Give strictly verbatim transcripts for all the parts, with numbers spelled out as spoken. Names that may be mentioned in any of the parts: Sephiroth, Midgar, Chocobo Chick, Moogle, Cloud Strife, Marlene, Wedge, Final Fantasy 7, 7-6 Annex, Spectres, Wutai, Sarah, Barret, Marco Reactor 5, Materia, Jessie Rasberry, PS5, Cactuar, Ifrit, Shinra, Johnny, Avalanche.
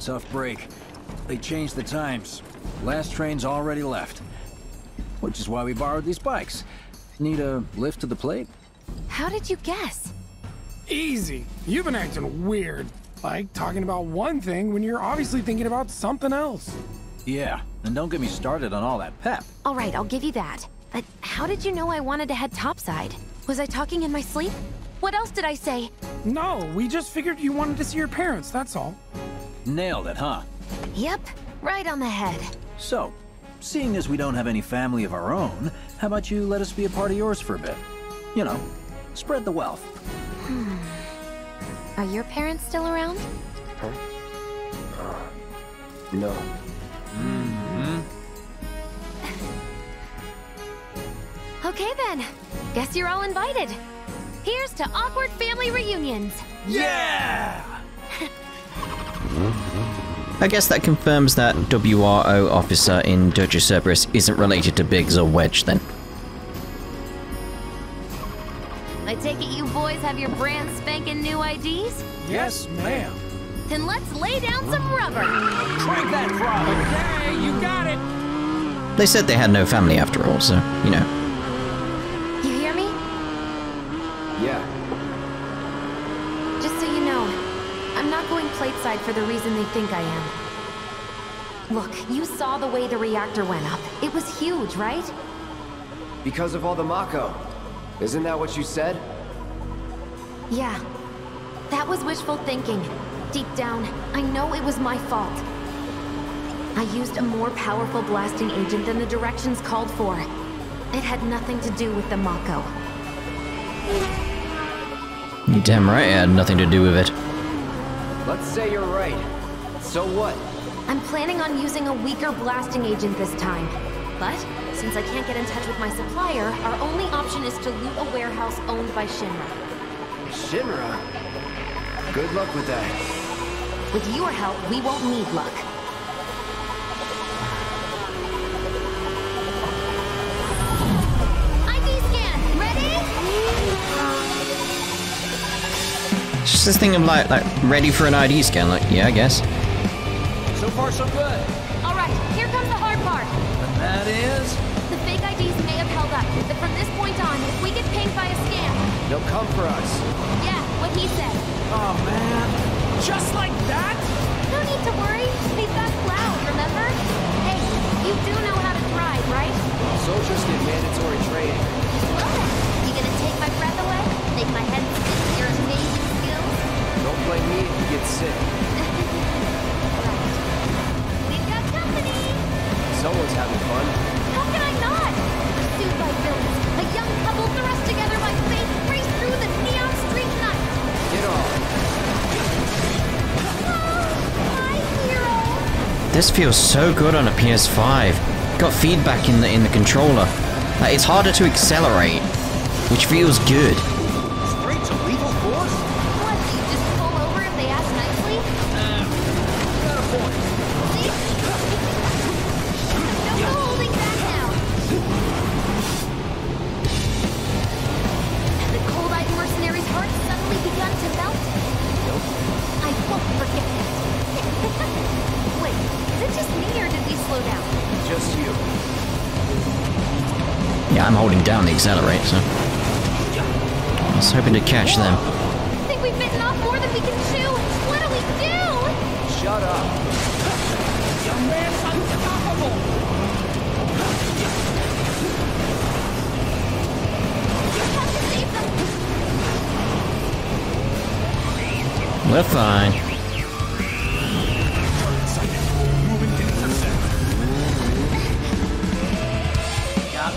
Tough break. They changed the times. Last train's already left. Which is why we borrowed these bikes. Need a lift to the plate? How did you guess? Easy. You've been acting weird. Like, talking about one thing when you're obviously thinking about something else. Yeah, and don't get me started on all that pep. All right, I'll give you that. But how did you know I wanted to head topside? Was I talking in my sleep? What else did I say? No, we just figured you wanted to see your parents, that's all. Nailed it, huh? Yep, right on the head. So, seeing as we don't have any family of our own, how about you let us be a part of yours for a bit? You know, spread the wealth. Hmm. Are your parents still around? Huh? Uh, no. Mm-hmm. Okay then, guess you're all invited. Here's to awkward family reunions. Yeah! I guess that confirms that W R O officer in Dojo Cerberus isn't related to Biggs or Wedge then. I take it you boys have your brand spanking new I Ds? Yes, ma'am. Then let's lay down some rubber. Drink that rubber. Hey, okay, you got it. They said they had no family after all, so, you know. You hear me? Yeah. Just so you know, I'm not going plateside for the reason they think I am. Look, you saw the way the reactor went up. It was huge, right? Because of all the Mako. Isn't that what you said? Yeah. That was wishful thinking. Deep down, I know it was my fault. I used a more powerful blasting agent than the directions called for. It had nothing to do with the Mako. You're damn right it had nothing to do with it. Let's say you're right. So what? I'm planning on using a weaker blasting agent this time. But, since I can't get in touch with my supplier, our only option is to loot a warehouse owned by Shinra. Shinra? Good luck with that. With your help, we won't need luck. I D scan, ready? It's just this thing of like, like, ready for an I D scan, like, yeah, I guess. So far, so good. All right, here comes the hard part. And that is? The fake I Ds may have held up, but from this point on, if we get pinged by a scan, they'll come for us. Yeah, what he said. Oh man, just like that? No need to worry, we've got Cloud, remember? Hey, you do know how to drive, right? Soldiers get mandatory training. Well then, you gonna take my breath away? Make my head sick with your amazing skills? Don't blame me if you get sick. Right. We've got company! Someone's having fun. How can I not? Pursued by villains, a young couple thrust together by fate, race through the neon street night. Get off. This feels so good on a P S five. Got feedback in the in the controller. Uh, it's harder to accelerate, which feels good. Straight to lethal force? What? Do you just pull over if they ask nicely? Uh, you got a point. See? No holding back now. And the cold-eyed mercenary's heart suddenly begun to melt. Nope. I won't forget that. Wait, is it just me or did we slow down? Just you. Yeah, I'm holding down the accelerate, so. I was hoping to catch them. I think we've bitten off more than we can chew. What do we do? Shut up. Your man's unstoppable. You have to save them. We're fine.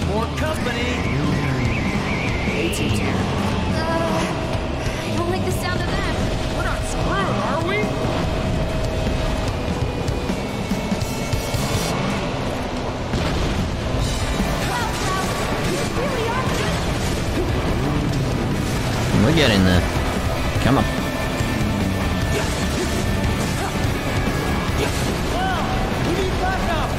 More company! eighteen. Uh, I don't like the sound of that. We're not screwed, are we? Wow, wow. You really are good. We're getting there. Come on. Wow, we need backup!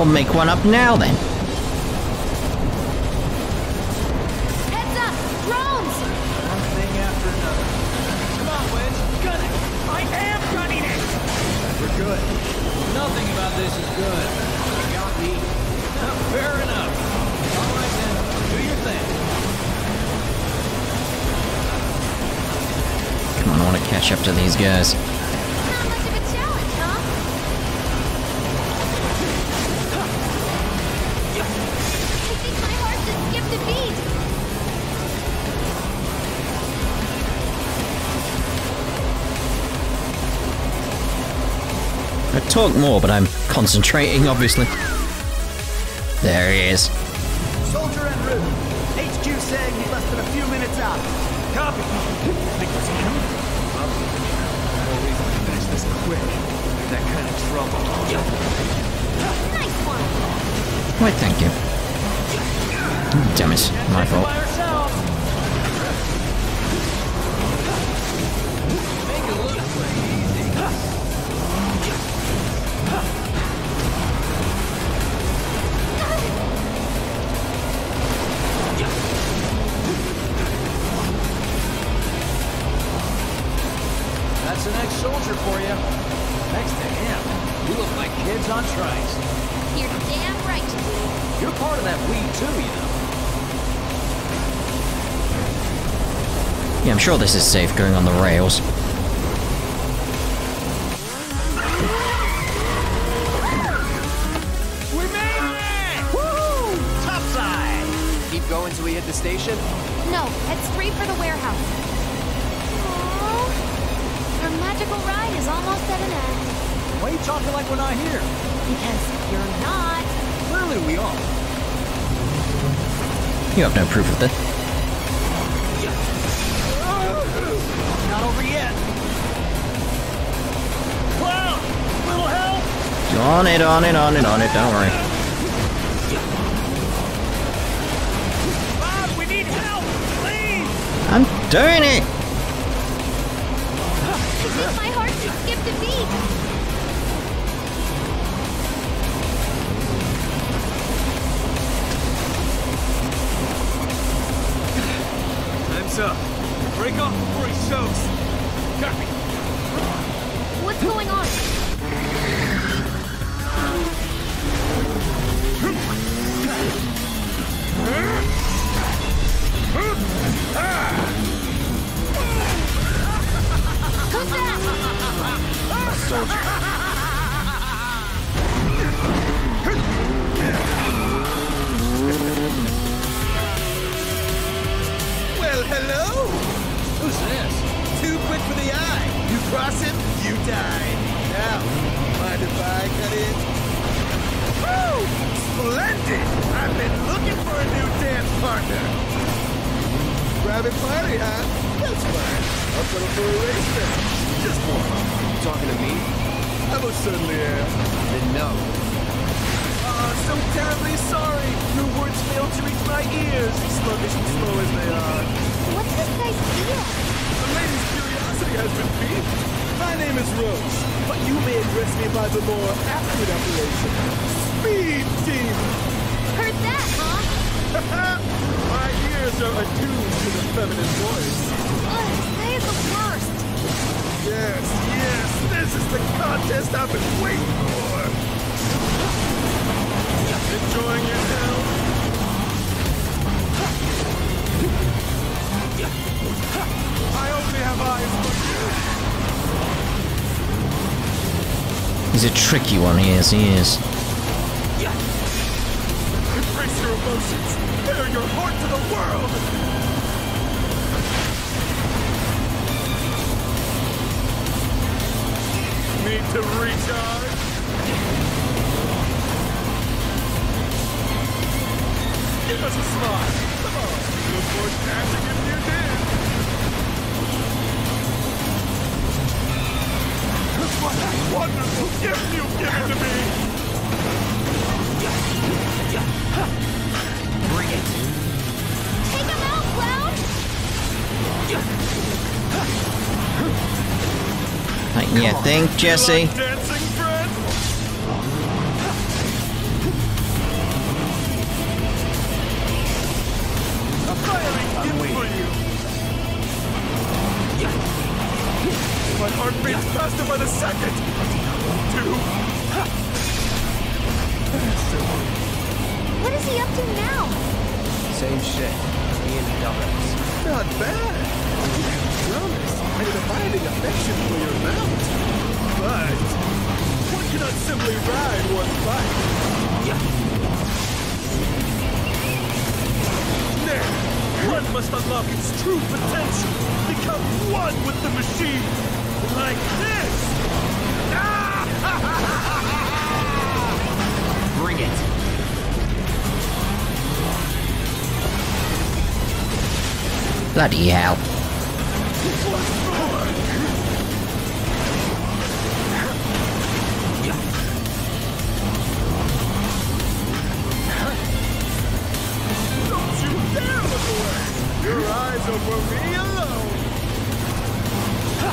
We'll make one up now, then. Heads up! Drones! One thing after another. Come on, Wedge. Gun it! I am gunning it! We're good. Nothing about this is good. You got me. Fair enough. All right, then. Do your thing. Come on, I want to catch up to these guys. Talk more, but I'm concentrating, obviously. There he is. Soldier en route. H Q saying he's less than a few minutes out. Copy. Think it's him? No reason to finish this quick. You're that kind of trouble. Nice one. Wait, thank you. Oh, damn it, my fault. Make it look easy. That's the next soldier for you. Next to him, you look like kids on trikes. You're damn right you do. You're part of that we too, you know. Yeah, I'm sure this is safe going on the rails. Going till we hit the station? No, it's free for the warehouse. Aww. Our magical ride is almost at an end. Why are you talking like we're not here? Because you're not. Clearly we are. You have no proof of that. Not over yet. Cloud! Little help! On it, on it, on it, on it, don't worry. I'm doing it! My heart just skipped a beat! Time's up. Break off before he shows. Copy. What's going on? Who's that? A soldier. Well, hello. Who's this? Too quick for the eye. You cross him, you die. Now, mind if I cut in? Woo! Splendid! I've been looking for a new dance partner. Private party, huh? That's fine. I'm gonna for a race now. Just one. You talking to me? I most certainly am. Then no. Uh, so terribly sorry. Your words failed to reach my ears, sluggish and slow as they are. What's this guy's deal? The lady's curiosity has been piqued. My name is Roche, but you may address me by the more accurate appellation. Speed Team! Heard that, huh? My ears are attuned to the feminine voice. Ugh, they are the worst. Yes, yes, this is the contest I've been waiting for. Enjoying it now? I only have eyes for you. He's a tricky one, he is, he is. Embrace your emotions! Bear your heart to the world! Need to recharge? Give us a smile! Come on! Look forward to catching if you did! What a wonderful gift you've given to me! Bring it. Take him out, Cloud! Like you think, Jessie? Dancing bread? I'm waiting for you. My heart beats faster by the second. Two. What is he up to now? Same shit. Me and dumbass. Not bad. Promise, I defined an affection for your mount. But one cannot simply ride one bike. Yeah. There. One must unlock its true potential, become one with the machine, like this! Bring it. Bloody hell. Your eyes are for me alone! Ha.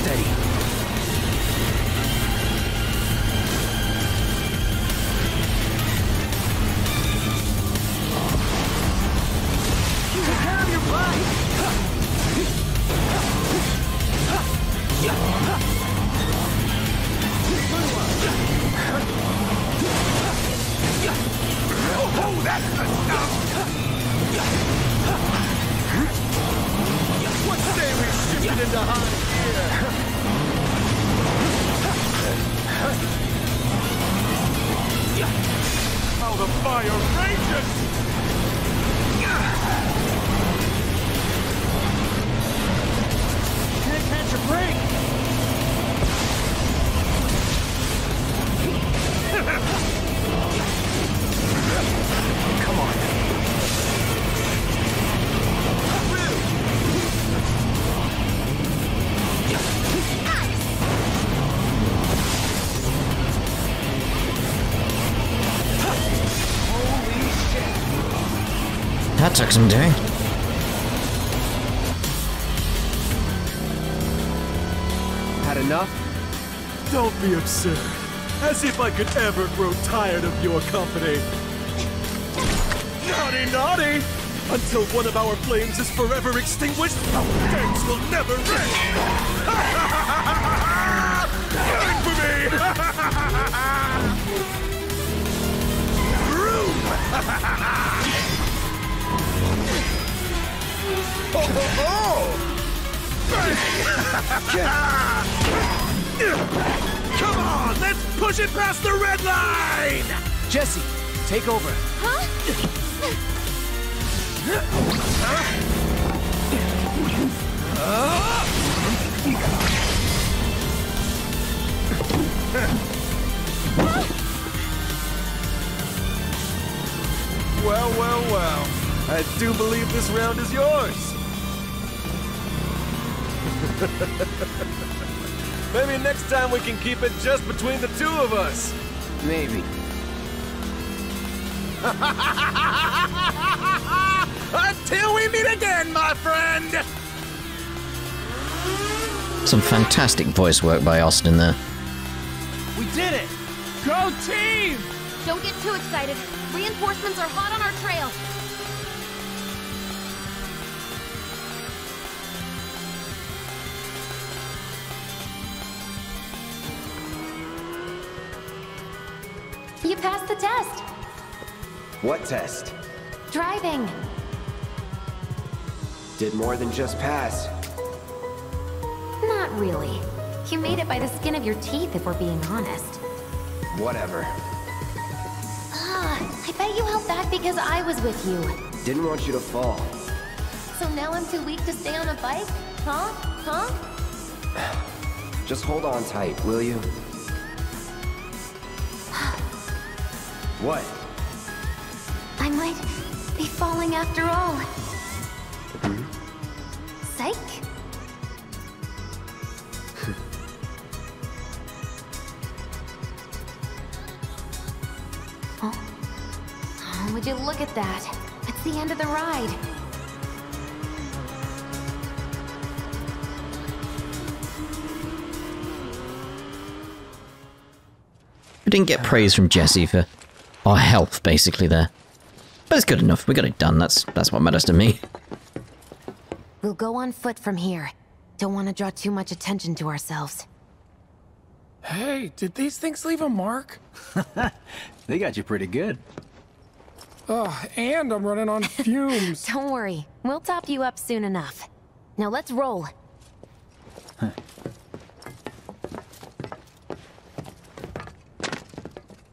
Steady. You can have your bike! Yeah. Oh, that's enough! What say we shift it into high gear? How the fire rages! Can't catch a break! Come on. Holy shit. That took some doing. Had enough? Don't be absurd. As if I could ever grow tired of your company. Naughty, naughty! Until one of our flames is forever extinguished, our flames will never end! Coming for me! Room! Ho ho ho! Come on, let's push it past the red line! Jessie, take over. Huh? Well, well, well. I do believe this round is yours. Maybe next time we can keep it just between the two of us. Maybe. Until we meet again, my friend! Some fantastic voice work by Austin there. We did it! Go team! Don't get too excited. Reinforcements are hot on our trail. You passed the test. What test? Driving. Did more than just pass. Not really. You made it by the skin of your teeth, if we're being honest. Whatever. Ah, I bet you held back because I was with you. Didn't want you to fall. So now I'm too weak to stay on a bike? Huh? Huh? Just hold on tight, will you? What? I might be falling after all. Mm-hmm. Psych. Oh. Oh, would you look at that? That's the end of the ride. I didn't get praise from Jessie for our health, basically, there. But it's good enough. We got it done. That's that's what matters to me. We'll go on foot from here. Don't want to draw too much attention to ourselves. Hey, did these things leave a mark? They got you pretty good. Ugh, and I'm running on fumes. Don't worry. We'll top you up soon enough. Now let's roll. Huh.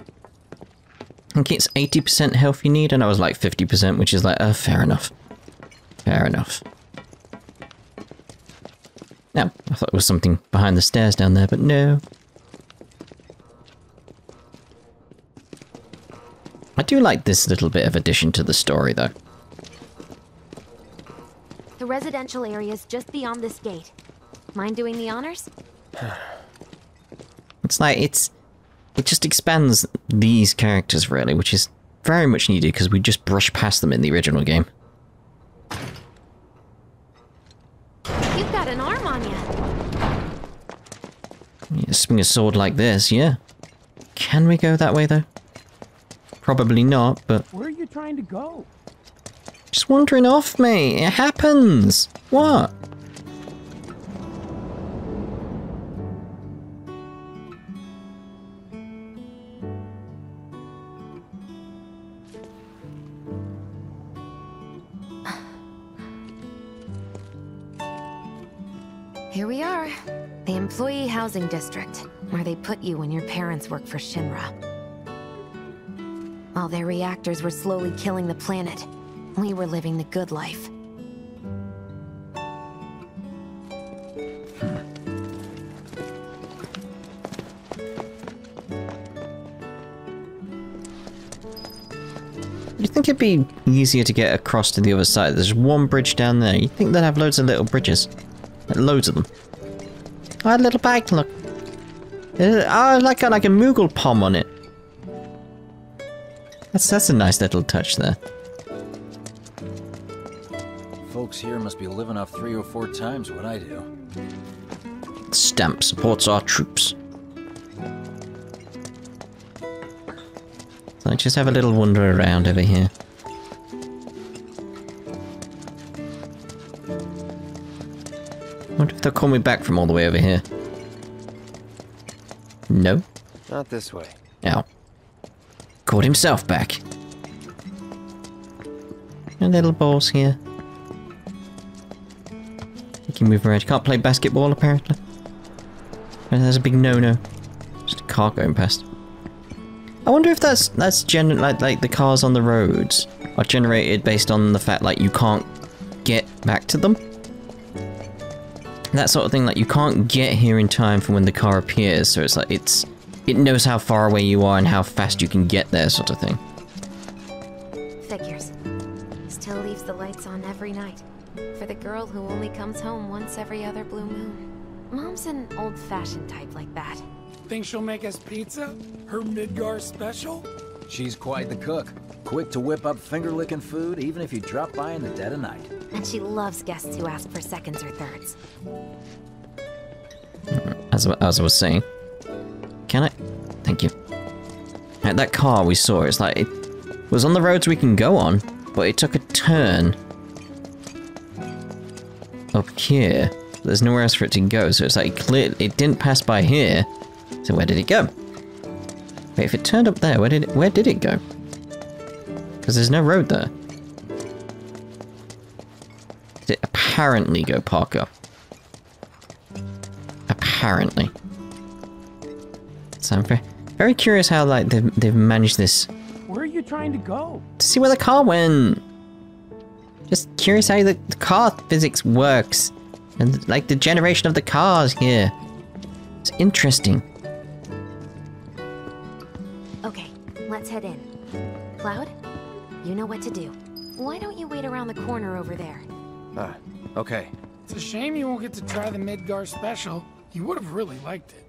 I think it's eighty percent health you need, and I was like fifty percent, which is like, uh, fair enough. Fair enough. Now, I thought it was something behind the stairs down there, but no. I do like this little bit of addition to the story, though. The residential area is just beyond this gate. Mind doing the honors? It's like, it's... It just expands these characters, really, which is very much needed because we just brushed past them in the original game. You've got an arm on you. You swing a sword like this, yeah. Can we go that way, though? Probably not, but... Where are you trying to go? Just wandering off, mate. It happens. What? Here we are, the employee housing district, where they put you when your parents work for Shinra. While their reactors were slowly killing the planet, we were living the good life. You think it'd be easier to get across to the other side? There's one bridge down there. You think they'd have loads of little bridges? Loads of them. I had a little bike, look. I like got like a Moogle palm on it. That's that's a nice little touch there. Folks here must be living off three or four times what I do. Stamp supports our troops. So I just have a little wander around over here. I wonder if they'll call me back from all the way over here. No? Not this way. Ow. Called himself back. And little balls here. You can move around. You can't play basketball, apparently. And there's a big no-no. Just a car going past. I wonder if that's that's gen like like the cars on the roads are generated based on the fact like you can't get back to them. That sort of thing, like you can't get here in time for when the car appears, so it's like it's it knows how far away you are and how fast you can get there, sort of thing. Figures. Still leaves the lights on every night for the girl who only comes home once every other blue moon. Mom's an old-fashioned type like that. Think she'll make us pizza? Her Midgar special? She's quite the cook. Quick to whip up finger-licking food, even if you drop by in the dead of night. And she loves guests who ask for seconds or thirds. As, as I was saying. Can I? Thank you. Like that car we saw, it's like, it was on the roads we can go on, but it took a turn up here. There's nowhere else for it to go, so it's like, clear, it didn't pass by here. So where did it go? Wait, if it turned up there, where did it, where did it go? Because there's no road there. Did it apparently go Parker? Apparently. So I'm very, very curious how like they've, they've managed this. Where are you trying to go? To see where the car went. Just curious how the, the car physics works. And like the generation of the cars here. It's interesting. Okay, let's head in. Cloud, you know what to do. Why don't you wait around the corner over there? Ah, okay. It's a shame you won't get to try the Midgar special. You would have really liked it.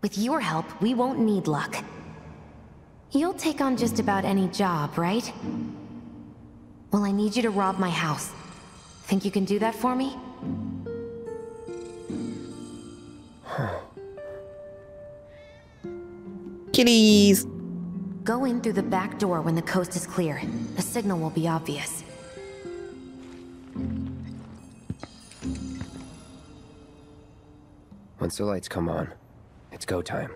With your help, we won't need luck. You'll take on just about any job, right? Well, I need you to rob my house. Think you can do that for me? Kitties! Go in through the back door when the coast is clear. The signal will be obvious. Once the lights come on, it's go time.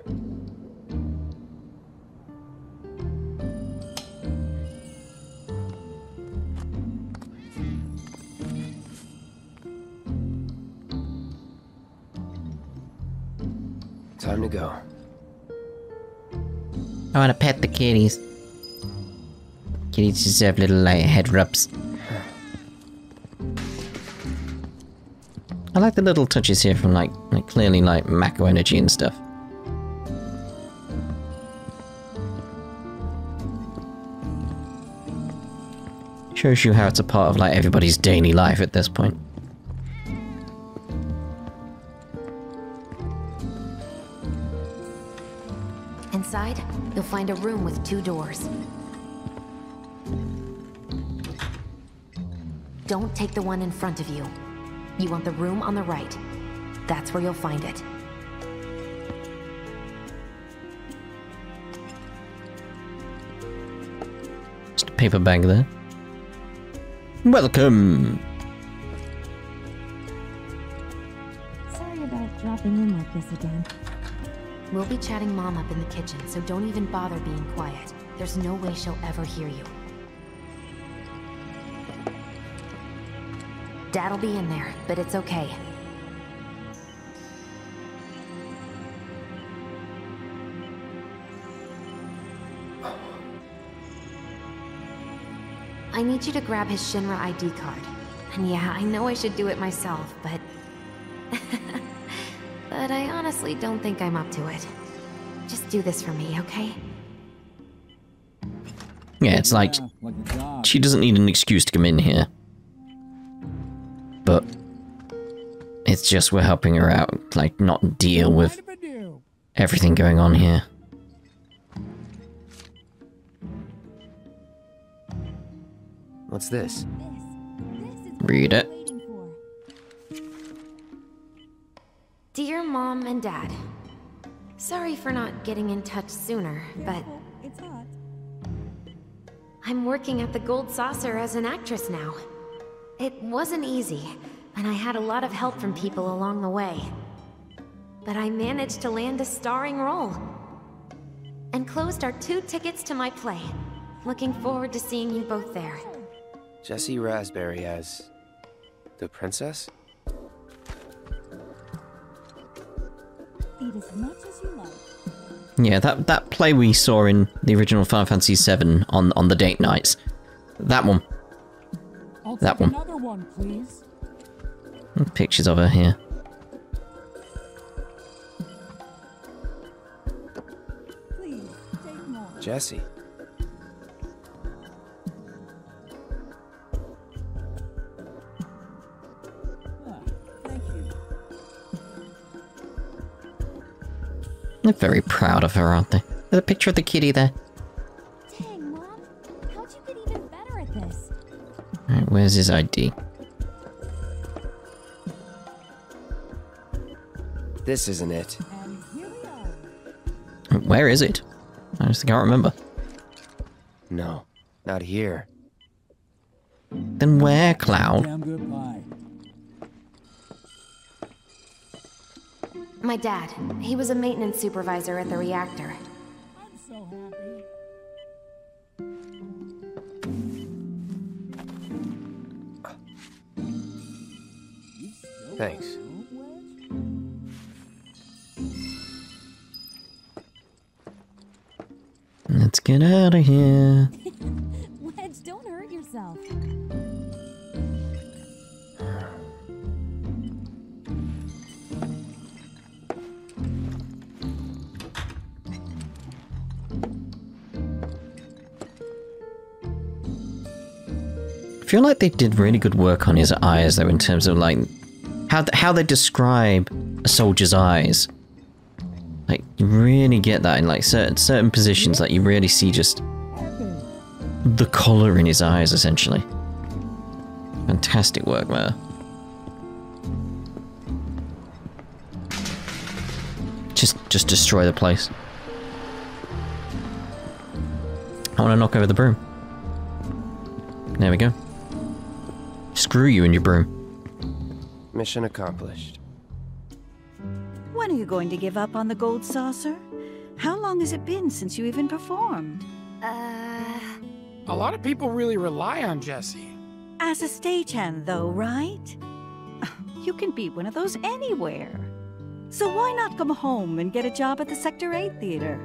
Time to go. I wanna pet the kitties. Kitties deserve little like head rubs. I like the little touches here from like, like clearly like Mako energy and stuff. Shows you how it's a part of like everybody's daily life at this point. Inside, you'll find a room with two doors. Don't take the one in front of you. You want the room on the right. That's where you'll find it. Just a paper bag there. Welcome! Sorry about dropping in like this again. We'll be chatting Mom up in the kitchen, so don't even bother being quiet. There's no way she'll ever hear you. Dad'll be in there, but it's okay. I need you to grab his Shinra I D card. And yeah, I know I should do it myself, but... but I honestly don't think I'm up to it. Just do this for me, okay? Yeah, it's like... she doesn't need an excuse to come in here. But it's just we're helping her out, like, not deal with everything going on here. What's this? Read it. Dear Mom and Dad, sorry for not getting in touch sooner, but I'm working at the Gold Saucer as an actress now. It wasn't easy, and I had a lot of help from people along the way. But I managed to land a starring role. And closed our two tickets to my play. Looking forward to seeing you both there. Jessie Rasberry as... the princess? Eat as much as you like. Yeah, that, that play we saw in the original Final Fantasy seven on, on the date nights. That one. I'll that one. Another one, please. Pictures of her here. Please, take more. Jessie. Ah, thank you. They're very proud of her, aren't they? There's a picture of the kitty there. Dang, Mom. How'd you get even better at this? Alright, where's his I D? This isn't it. Where is it? I just can't remember. No, not here. Then where, Cloud? My dad. He was a maintenance supervisor at the reactor. I'm so happy. Thanks. Let's get out of here. Wedge, don't hurt yourself. I feel like they did really good work on his eyes, though, in terms of like. How th how they describe a soldier's eyes, like you really get that in like certain certain positions. Like you really see just the color in his eyes, essentially. Fantastic work, man. Just just destroy the place. I want to knock over the broom. There we go. Screw you and your broom. Mission accomplished. When are you going to give up on the Gold Saucer? How long has it been since you even performed? Uh... A lot of people really rely on Jessie. As a stagehand, though, right? You can be one of those anywhere. So why not come home and get a job at the Sector eight Theater?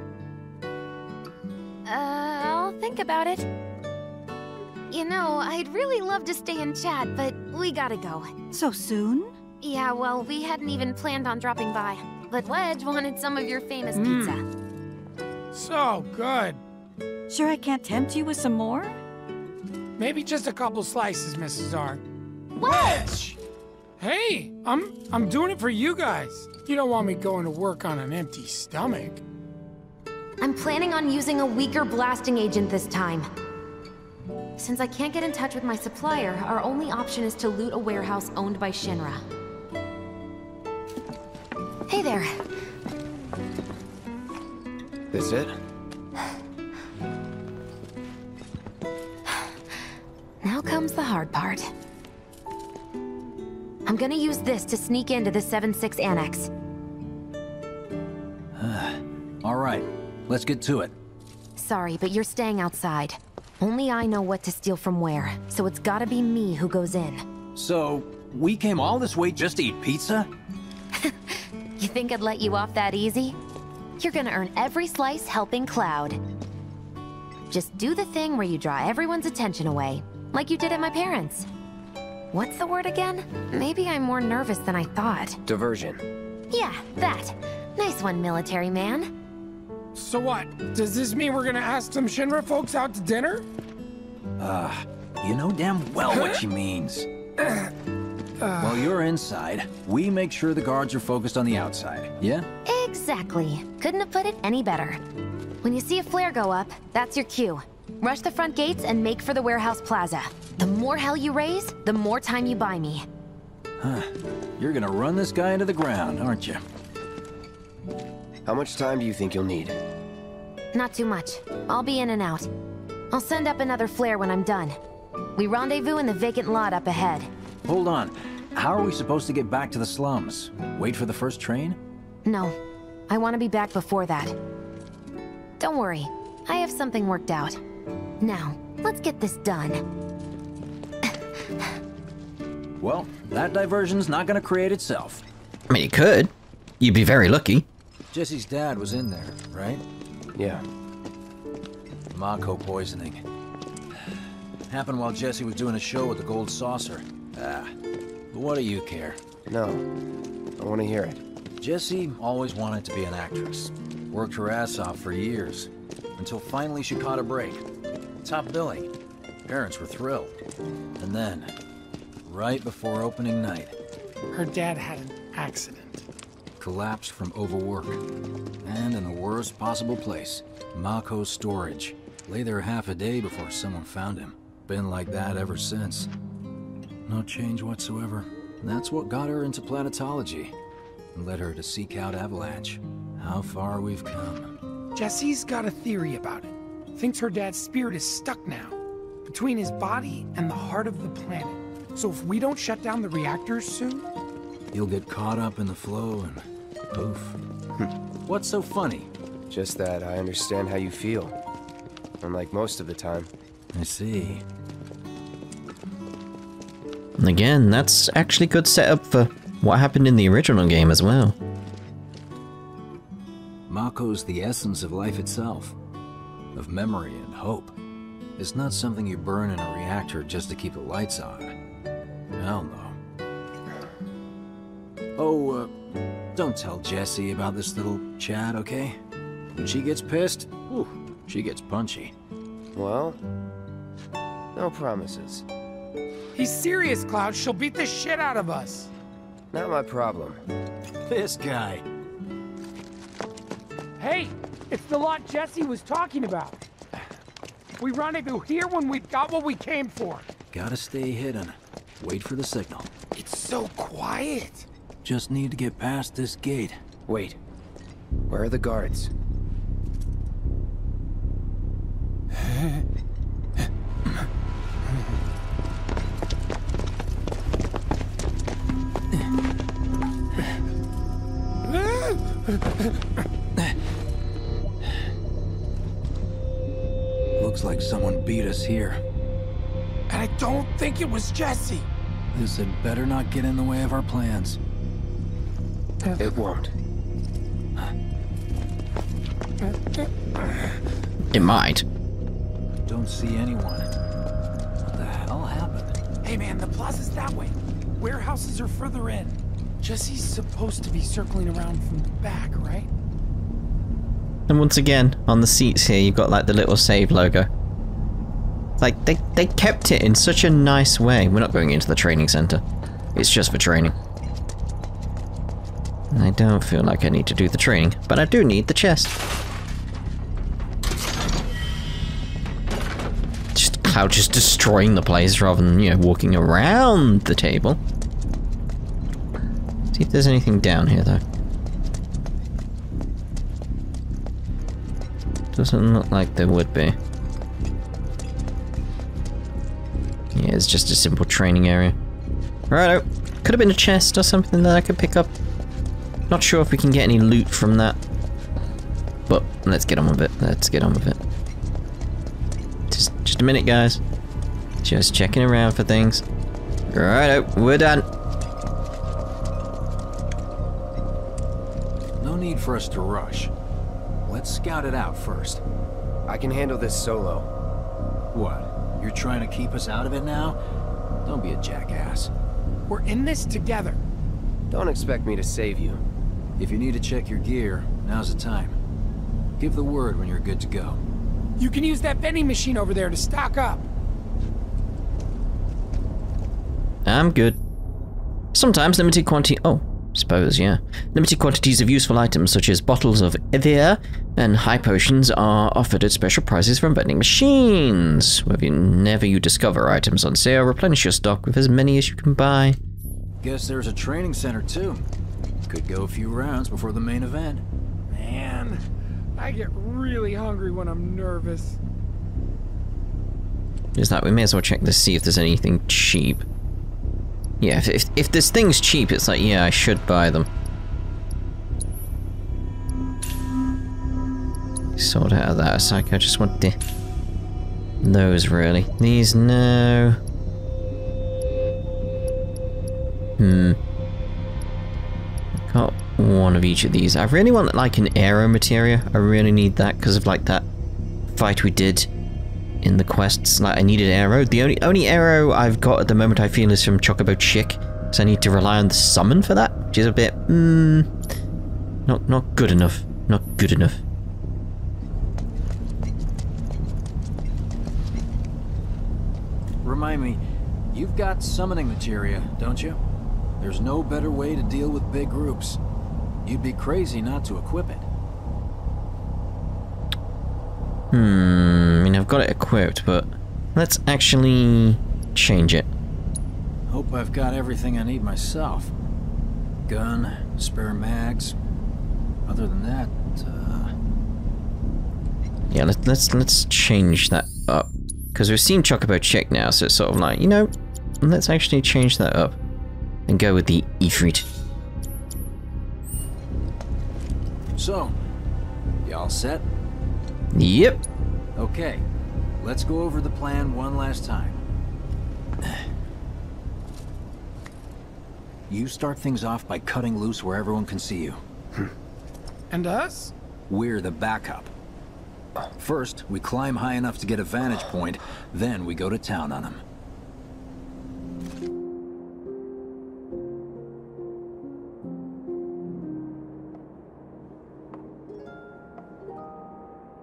Uh, I'll think about it. You know, I'd really love to stay and chat, but we gotta go. So soon? Yeah, well, we hadn't even planned on dropping by. But Wedge wanted some of your famous mm. pizza. So good. Sure I can't tempt you with some more? Maybe just a couple slices, Missus R. Wedge! Hey, I'm I'm doing it for you guys. You don't want me going to work on an empty stomach. I'm planning on using a weaker blasting agent this time. Since I can't get in touch with my supplier, our only option is to loot a warehouse owned by Shinra. Hey there. This it? Now comes the hard part. I'm gonna use this to sneak into the seven six Annex. All right, let's get to it. Sorry, but you're staying outside. Only I know what to steal from where, so it's gotta be me who goes in. So, we came all this way just to eat pizza? You think I'd let you off that easy? You're gonna earn every slice helping Cloud. Just do the thing where you draw everyone's attention away, like you did at my parents'. What's the word again? Maybe I'm more nervous than I thought. Diversion. Yeah, that. Nice one, military man. So what? Does this mean we're gonna ask some Shinra folks out to dinner? Uh, you know damn well what she means. Uh, While you're inside, we make sure the guards are focused on the outside, yeah? Exactly. Couldn't have put it any better. When you see a flare go up, that's your cue. Rush the front gates and make for the warehouse plaza. The more hell you raise, the more time you buy me. Huh. You're gonna run this guy into the ground, aren't you? How much time do you think you'll need? Not too much. I'll be in and out. I'll send up another flare when I'm done. We rendezvous in the vacant lot up ahead. Hold on. How are we supposed to get back to the slums? Wait for the first train? No. I want to be back before that. Don't worry. I have something worked out. Now, let's get this done. Well, that diversion's not gonna create itself. I mean, it could. You'd be very lucky. Jessie's dad was in there, right? Yeah. Mako poisoning. Happened while Jessie was doing a show with the Gold Saucer. Ah, but what do you care? No, I want to hear it. Jessie always wanted to be an actress. Worked her ass off for years. Until finally she caught a break. Top billing. Parents were thrilled. And then, right before opening night... her dad had an accident. Collapsed from overwork. And in the worst possible place, Mako's storage. Lay there half a day before someone found him. Been like that ever since. No change whatsoever. And that's what got her into planetology. And led her to seek out Avalanche. How far we've come. Jessie's got a theory about it. Thinks her dad's spirit is stuck now, between his body and the heart of the planet. So if we don't shut down the reactors soon... you'll get caught up in the flow and poof. What's so funny? Just that I understand how you feel. Unlike most of the time. I see. And again, that's actually good setup for what happened in the original game as well. Mako's the essence of life itself, of memory and hope. It's not something you burn in a reactor just to keep the lights on. Hell no. Oh, uh, don't tell Jessie about this little chat, okay? When she gets pissed, whew, she gets punchy. Well, no promises. He's serious, Cloud. She'll beat the shit out of us. Not my problem. This guy. Hey, it's the lot Jessie was talking about. We rendezvous here when we've got what we came for. Gotta stay hidden. Wait for the signal. It's so quiet. Just need to get past this gate. Wait. Where are the guards? Looks like someone beat us here. And I don't think it was Jessie. This had better not get in the way of our plans. It won't. It might. Don't see anyone. What the hell happened? Hey man, the plaza's that way. Warehouses are further in. Jessie's supposed to be circling around from the back, right? And once again, on the seats here, you've got like the little save logo. Like, they, they kept it in such a nice way. We're not going into the training center. It's just for training. And I don't feel like I need to do the training, but I do need the chest. Just Cloud just destroying the place rather than, you know, walking around the table. See if there's anything down here, though. Doesn't look like there would be. Yeah, it's just a simple training area. Righto. Could have been a chest or something that I could pick up. Not sure if we can get any loot from that. But let's get on with it. Let's get on with it. Just, just a minute, guys. Just checking around for things. Righto. We're done. No need for us to rush. Let's scout it out first. I can handle this solo. What? You're trying to keep us out of it now? Don't be a jackass. We're in this together. Don't expect me to save you. If you need to check your gear, now's the time. Give the word when you're good to go. You can use that vending machine over there to stock up. I'm good. Sometimes limited quantity... Oh. Suppose, yeah. Limited quantities of useful items such as bottles of ether and high potions are offered at special prices from vending machines. Whenever you discover items on sale, replenish your stock with as many as you can buy. Guess there's a training center too. Could go a few rounds before the main event. Man, I get really hungry when I'm nervous. Is that we may as well check to see if there's anything cheap. Yeah, if, if, if this thing's cheap, it's like, yeah, I should buy them. Sold out of that, it's like I just want the... those, really. These, no... Hmm. Got one of each of these. I really want, like, an aero materia. I really need that because of, like, that fight we did in the quests. Like, I needed arrow. The only only arrow I've got at the moment, I feel, is from Chocobo Chick, so I need to rely on the summon for that, which is a bit, hmm, not, not good enough. Not good enough. Remind me, you've got summoning materia, don't you? There's no better way to deal with big groups. You'd be crazy not to equip it. Hmm, I mean, I've got it equipped, but let's actually change it. Hope I've got everything I need myself. Gun, spare mags. Other than that, uh... yeah, let's let's let's change that up because we've seen Chocobo Chick now, so it's sort of like, you know, let's actually change that up and go with the Ifrit. So, y'all set? Yep. Okay, let's go over the plan one last time. You start things off by cutting loose where everyone can see you. And us? We're the backup. First, we climb high enough to get a vantage point, then we go to town on them.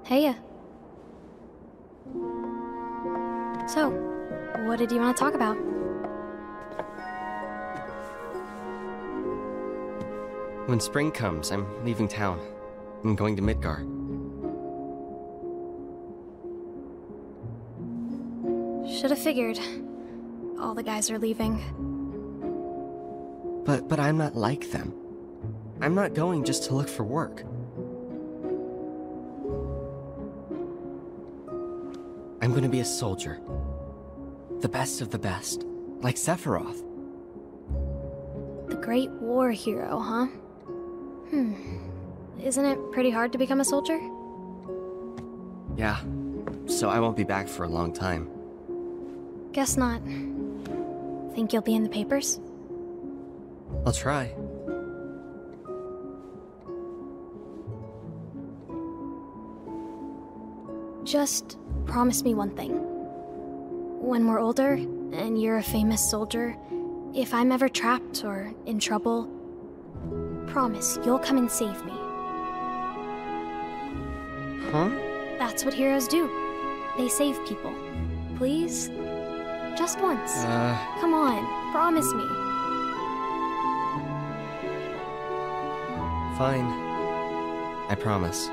Heya. So, what did you want to talk about? When spring comes, I'm leaving town. I'm going to Midgar. Should have figured. All the guys are leaving. But, but I'm not like them. I'm not going just to look for work. I'm gonna be a soldier. The best of the best. Like Sephiroth. The great war hero, huh? Hmm. Isn't it pretty hard to become a soldier? Yeah. So I won't be back for a long time. Guess not. Think you'll be in the papers? I'll try. Just promise me one thing. When we're older, and you're a famous soldier, if I'm ever trapped or in trouble, promise you'll come and save me. Huh? That's what heroes do. They save people. Please? Just once. Uh... Come on, promise me. Fine. I promise.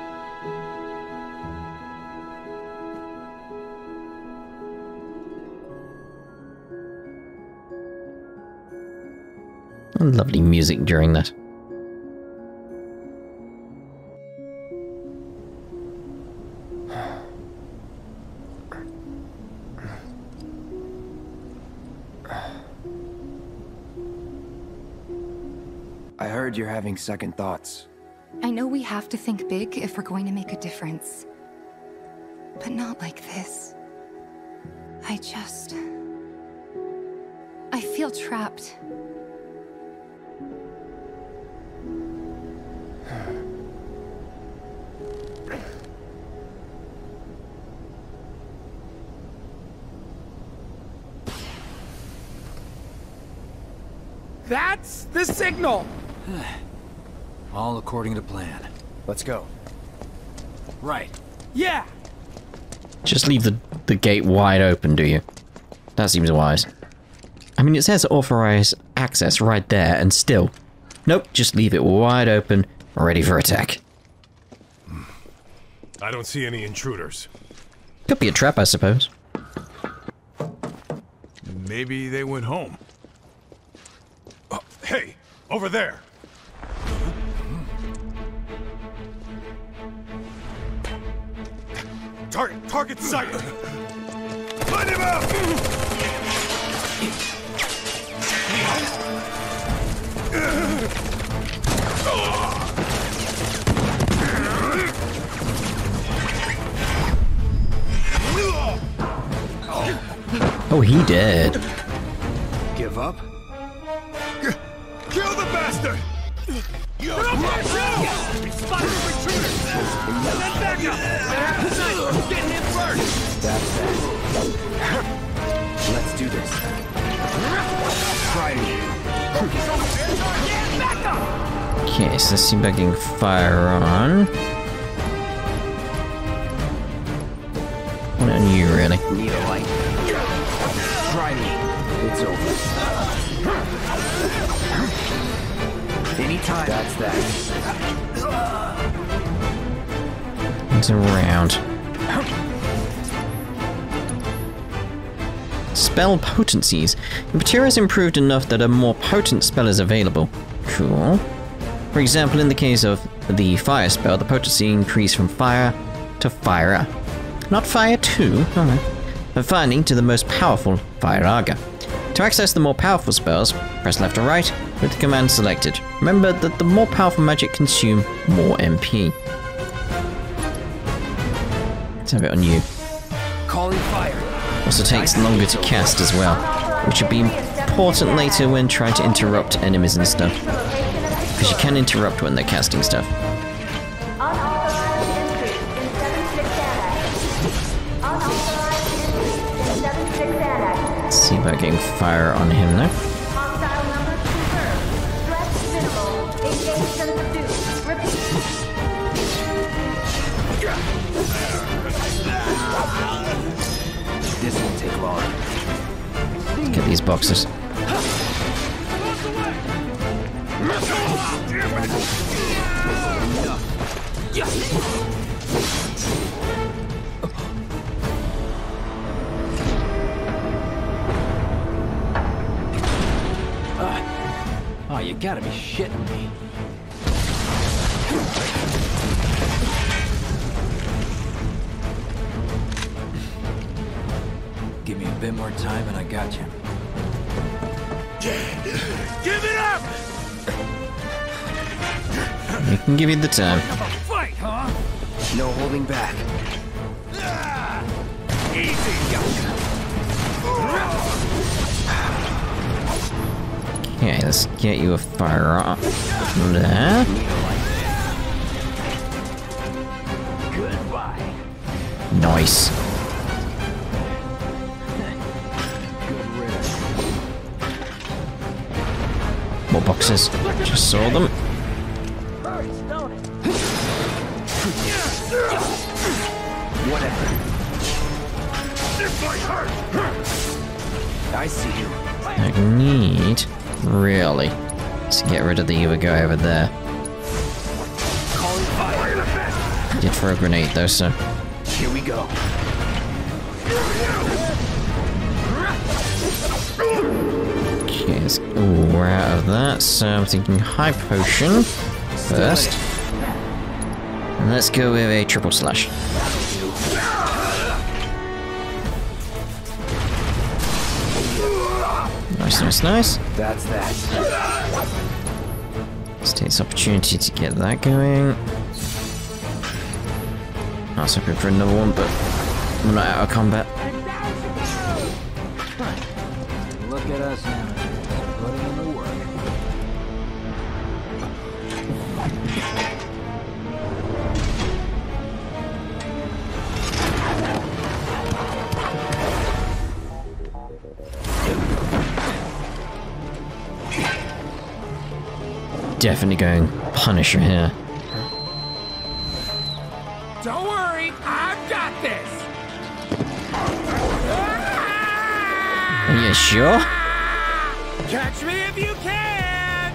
Lovely music during that. I heard you're having second thoughts. I know we have to think big if we're going to make a difference. But not like this. I just... I feel trapped. That's the signal! All according to plan. Let's go. Right. Yeah! Just leave the, the gate wide open, do you? That seems wise. I mean, it says authorize access right there, and still... Nope, just leave it wide open, ready for attack. I don't see any intruders. Could be a trap, I suppose. Maybe they went home. Oh, hey, over there! Target, target sight! Find him out! Oh, he did. Give up? Kill the bastard! You're up there, too! Spot the retreater! Let back up! They're half the night! We're getting in first! That's it. Let's do this. Try it. Okay, so let's see if I can fire on. What on you, really? Need a light. Try me. It's over. Anytime. That's that. It's around. Spell potencies. The material is improved enough that a more potent spell is available. Cool. For example, in the case of the fire spell, the potency increased from fire to fire. Not fire two, alright. But finding to the most powerful Fireaga. To access the more powerful spells, press left or right with the command selected. Remember that the more powerful magic consume more M P. Let's have it on you. Calling fire. Also takes longer to cast as well, which would be important later when trying to interrupt enemies and stuff. Because you can interrupt when they're casting stuff. See about getting fire on him now. This won't take long. Let's get these boxes. Oh, you gotta be shitting me. bit more time and I got you. Give it up! I can give you the time. Fight, huh? No holding back. Easy. Okay, let's get you a fire off. Goodbye. Nice. More boxes. Just saw them. Whatever. I see you. I need really to get rid of the other guy over there. Did throw a grenade though, so here we go. Okay, let's, ooh, we're out of that, so I'm thinking high potion first. And let's go with a triple slash. Nice, nice, nice. That's that. Let's take this opportunity to get that going. I was hoping for another one, but we're not out of combat. Look at us now, putting in the work. Definitely going Punisher here. Don't worry, I've got this. Are you sure? Catch me if you can.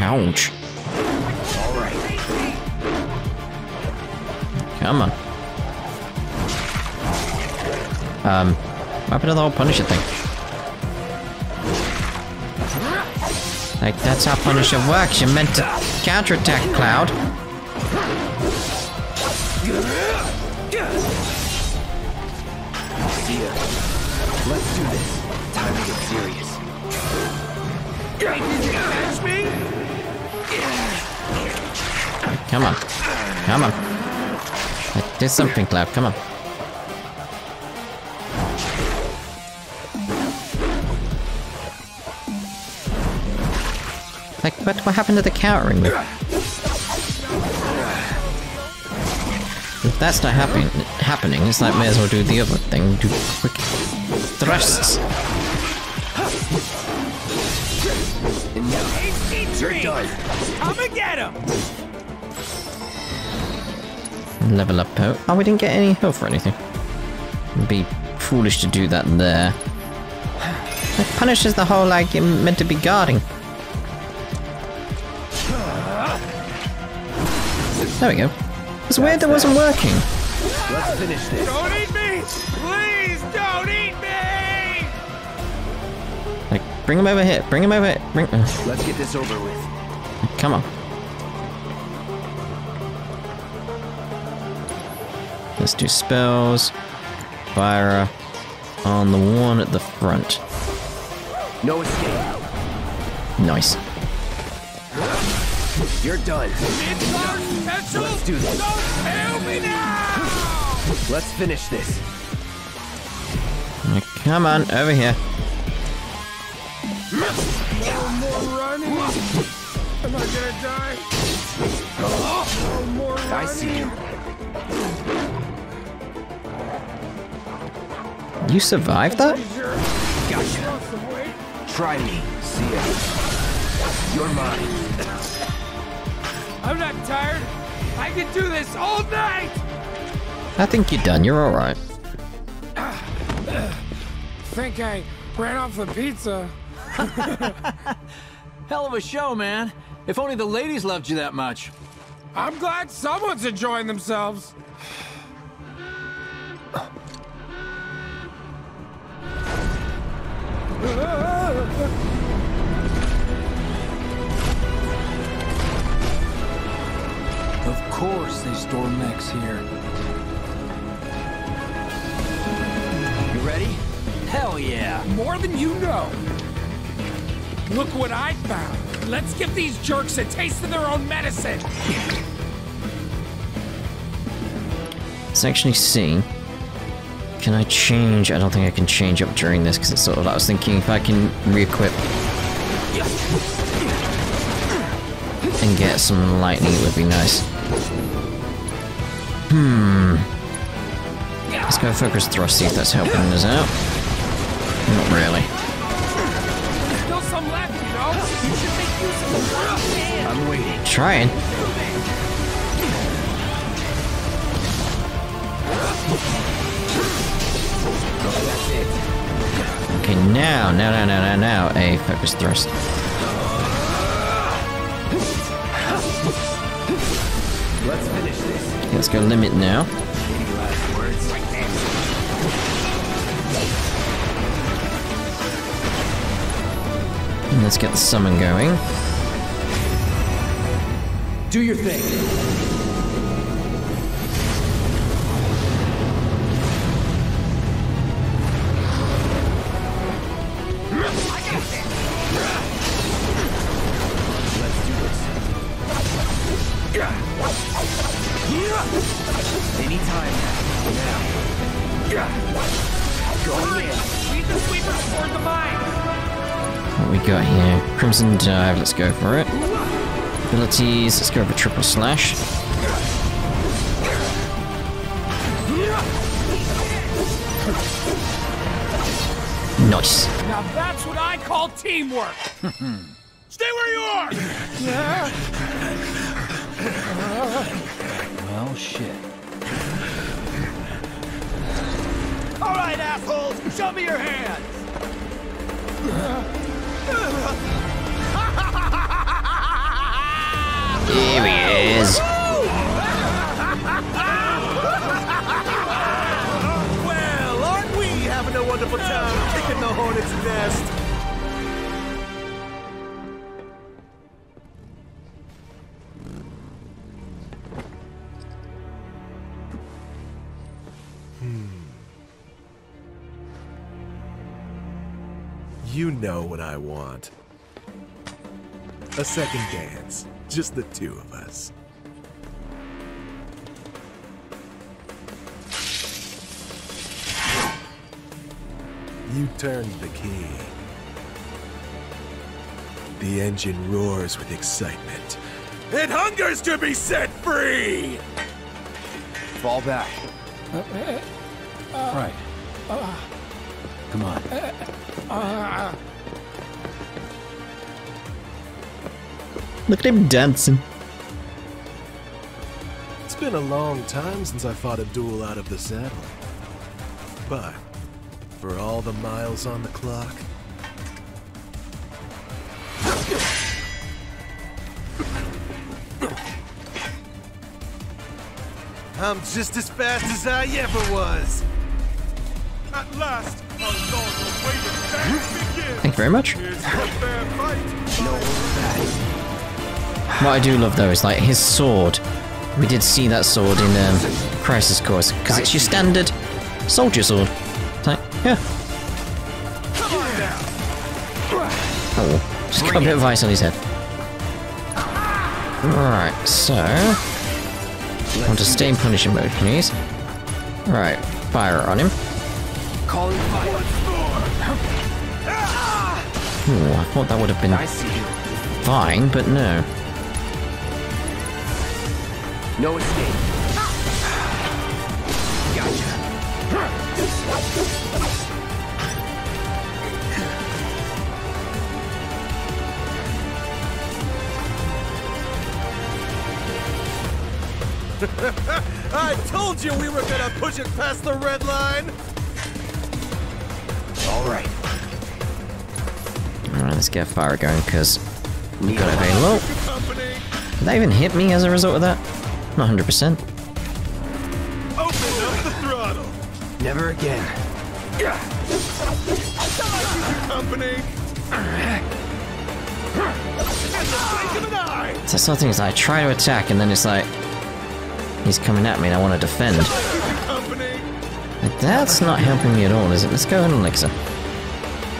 Ouch. All right. Come on. Um, what happened to the whole Punisher thing? Like, that's how Punisher works. You're meant to counterattack, Cloud. See ya. Let's do this. Time to get serious. Catch me? Come on. Come on. Do something, Cloud. Come on. Like, what, what happened to the countering? If that's not happen happening, it's like, may as well do the other thing. Do quick thrusts. Come and get him! Level up. Oh, oh, we didn't get any health or anything. It'd be foolish to do that there. It punishes the whole, like, you're meant to be guarding. There we go. It's weird that wasn't working. Let's finish this. Don't eat me! Please don't eat me! Like, bring him over here. Bring him over here. Bring. Uh. Let's get this over with. Come on. Let's do spells. Fire on the one at the front. No escape. Nice. You're done. Let's do this. Don't fail me now! Let's finish this. Come on, over here. No more running. Am I gonna die? No more running. I see you. You survived that? Gotcha. Try me. See ya. You're mine. I'm not tired. I can do this all night. I think you're done. You're all right. I think I ran off the pizza. Hell of a show, man. If only the ladies loved you that much. I'm glad someone's enjoying themselves. Of course they store mechs here. You ready? Hell yeah! More than you know! Look what I found! Let's give these jerks a taste of their own medicine! Let's actually see. Can I change? I don't think I can change up during this because it's sort of. I was thinking if I can re-equip and get some lightning, it would be nice. Hmm. Let's go focus thrust, see if that's helping us out. Not really. There's still some left, you know? You should make use of the world man. I'm waiting. Trying. Okay, now, now, now, now, now, now, a focus thrust. Let's finish this. Okay, let's go limit now. And let's get the summon going. Do your thing. Crimson dive, let's go for it. Abilities, let's go for triple slash. Nice. Now that's what I call teamwork. Stay where you are. Yeah. Well, shit. All right, assholes, show me your hands. Here he is. Well, aren't we having a wonderful time kicking the hornet's nest? Hmm. You know what I want. A second dance. Just the two of us. You turned the key. The engine roars with excitement. It hungers to be set free! Fall back. Uh, uh, right. Uh, Come on. Uh, uh, Look at him dancing. It's been a long time since I fought a duel out of the saddle. But for all the miles on the clock, I'm just as fast as I ever was. At last, our long-awaited battle begins. Thank you very much. It's a fair fight. No. What I do love though is like his sword. We did see that sword in um, Crisis Core because it's your standard soldier sword. It's like, yeah. Oh, just got a bit of ice on his head. Right, so I'll just stay in punishing mode, please. Right, fire on him. Ooh, I thought that would have been fine, but no. No escape. Gotcha. I told you we were gonna push it past the red line. All right. All right, let's get fire going because we got it very low. Did that even hit me as a result of that? Not one hundred percent. Open up the throttle. Never again. That's the sort of thing is I try to attack and then it's like, He's coming at me and I want to defend. Like, that's not helping me at all, is it? Let's go ahead and Alexa.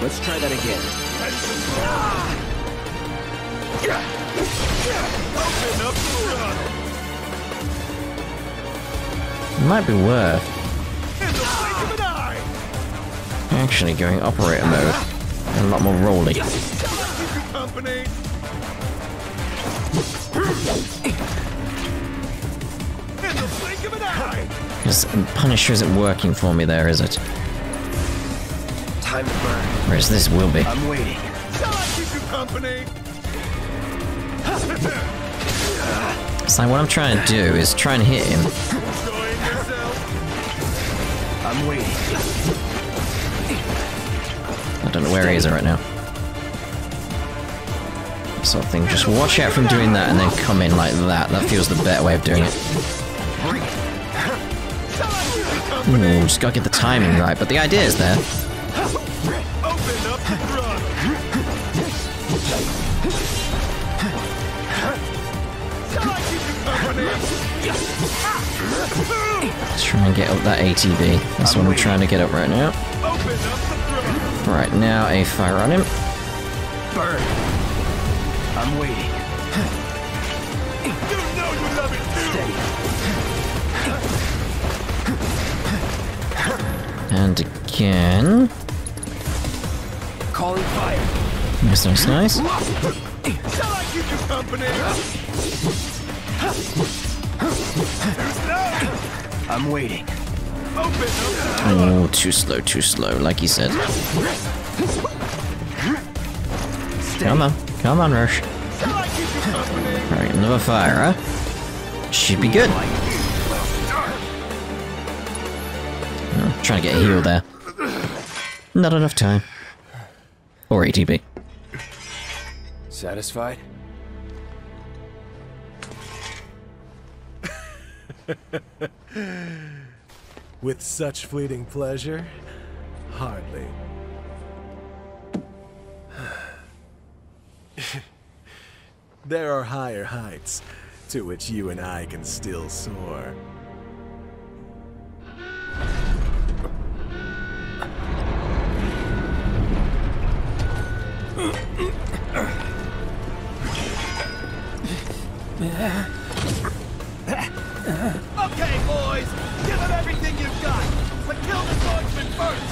Let's try that again. It might be worth actually going operator mode. A lot more rolly. Because Punisher isn't working for me there, is it? Time to burn. Whereas this will be. I'm waiting. Shall I keep you company? So what I'm trying to do is try and hit him. I'm waiting. I don't know where he is right now. Sort of thing. Just watch out from doing that and then come in like that. That feels the better way of doing it. Ooh, just gotta get the timing right, but the idea is there. Let's try and get up that A T V. That's what I'm trying to get up right now. Right now, a fire on him. Burn. I'm waiting. You know you love it too. Steady. And again. Calling fire. Nice, nice, nice. Shall I keep you company? I'm waiting. Oh, too slow, too slow, like he said. Stay. Come on, come on, Roche. Alright, another fire, huh? Should be good. Trying to get a heal there. Not enough time. Or A T B. Satisfied? With such fleeting pleasure? Hardly. There are higher heights to which you and I can still soar. Okay, boys, give them everything you've got, but kill the swordsman first.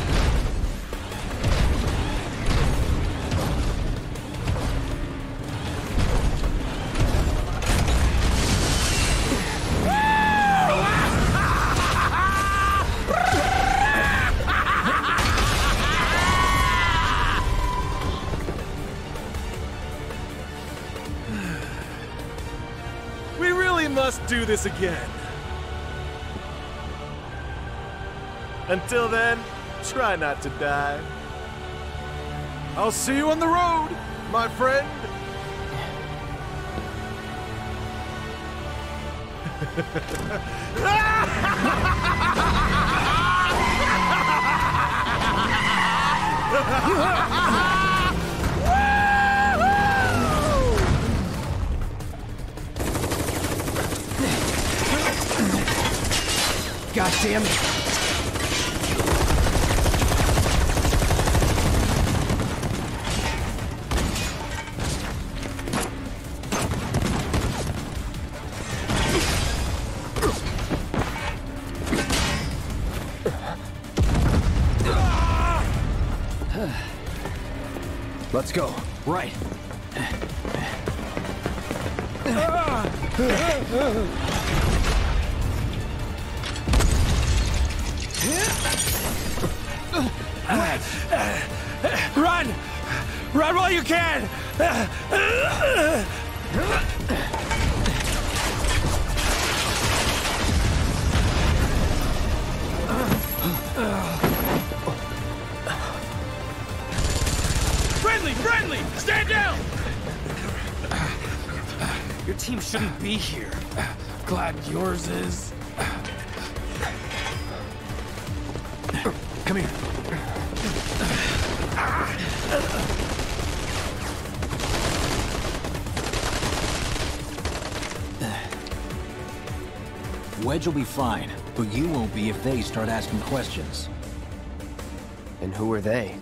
We really must do this again. Until then, try not to die. I'll see you on the road, my friend. God damn it. Let's go. Right. Run! Run while you can! Friendly! Stand down! Your team shouldn't be here. Glad yours is. Come here. Wedge will be fine, but you won't be if they start asking questions. And who are they?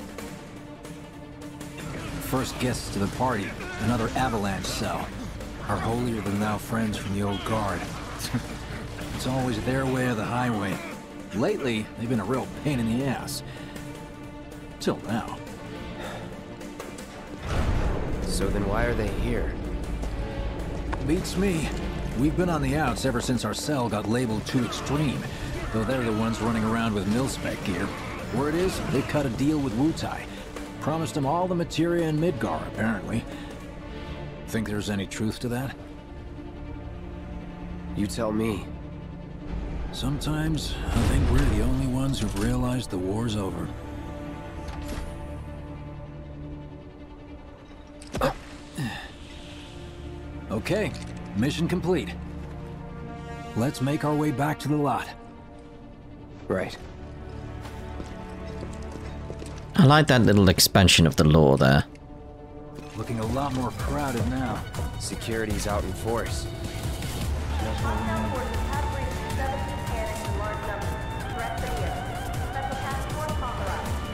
First guests to the party, another Avalanche cell. Our holier-than-thou friends from the old guard. It's always their way or the highway. Lately, they've been a real pain in the ass. Till now. So then why are they here? Beats me. We've been on the outs ever since our cell got labeled too extreme, though they're the ones running around with mil-spec gear. Word is, they cut a deal with Wutai. Promised them all the materia in Midgar, apparently. Think there's any truth to that? You tell me. Sometimes, I think we're the only ones who've realized the war's over. Okay, mission complete. Let's make our way back to the lot. Right. I like that little expansion of the lore there. Looking a lot more crowded now. Security's out in force.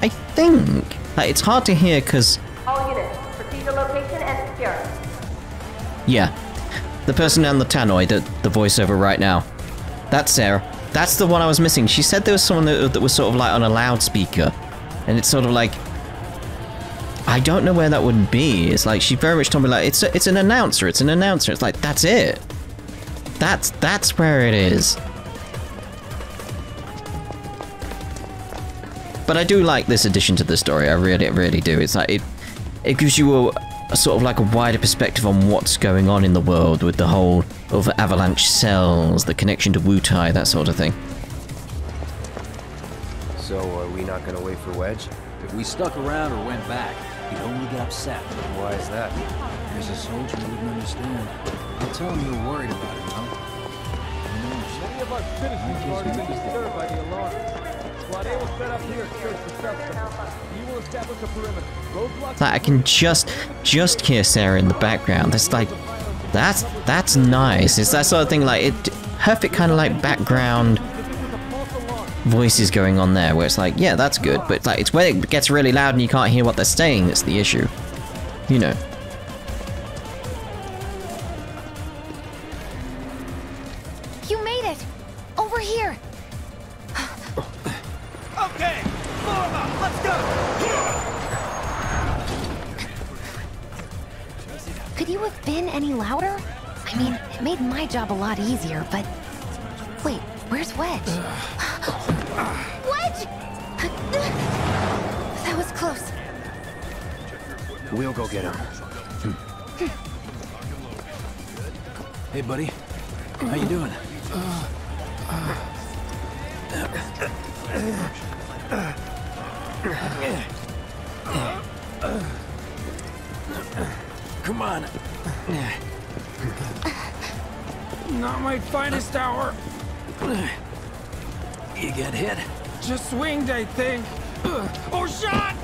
I think like, it's hard to hear because. All units, proceed to location and secure. Yeah, the person down the tannoy, the the voiceover right now. That's Sarah. That's the one I was missing. She said there was someone that, that was sort of like on a loudspeaker, and it's sort of like. I don't know where that would be. It's like she very much told me like it's a, it's an announcer. It's an announcer. It's like that's it. That's that's where it is. But I do like this addition to the story. I really really do. It's like it it gives you a, a sort of like a wider perspective on what's going on in the world with the whole other Avalanche cells, the connection to Wutai, that sort of thing. So are we not going to wait for Wedge? If we stuck around or went back. He'd only get upset. Why is that? There's a soldier who wouldn't understand. I'll tell him you're worried about him, huh? Many of our citizens have already been disturbed by the alarm. They will set up here search for something. You will establish a perimeter. Roadblocks. I can just, just hear Sarah in the background. That's like, that's that's nice. It's that sort of thing. Like it, perfect kind of like background voices going on there where it's like, yeah, that's good, but it's like it's when it gets really loud and you can't hear what they're saying that's the issue, you know. You made it over here. Okay, Laura, let's go. Could you have been any louder? I mean, it made my job a lot easier, but wait, where's Wedge? Wedge! That was close. We'll go get him. Hey, buddy. How you doing? Come on. Not my finest hour. You get hit? Just swinged, I think. Or shot!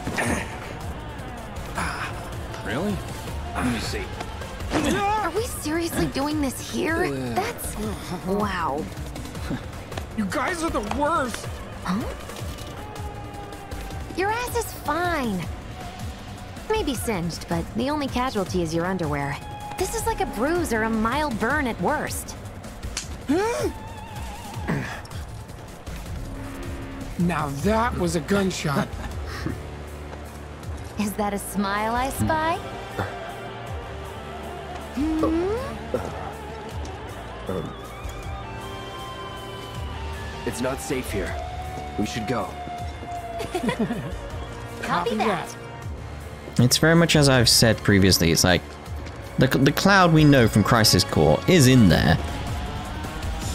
Really? Let me see. Are we seriously doing this here? That's... wow. You guys are the worst! Huh? Your ass is fine. Maybe singed, but the only casualty is your underwear. This is like a bruise or a mild burn at worst. Now that was a gunshot. Is that a smile I spy? Hmm? Um, it's not safe here. We should go. Copy that. It's very much as I've said previously. It's like the the cloud we know from Crisis Core is in there.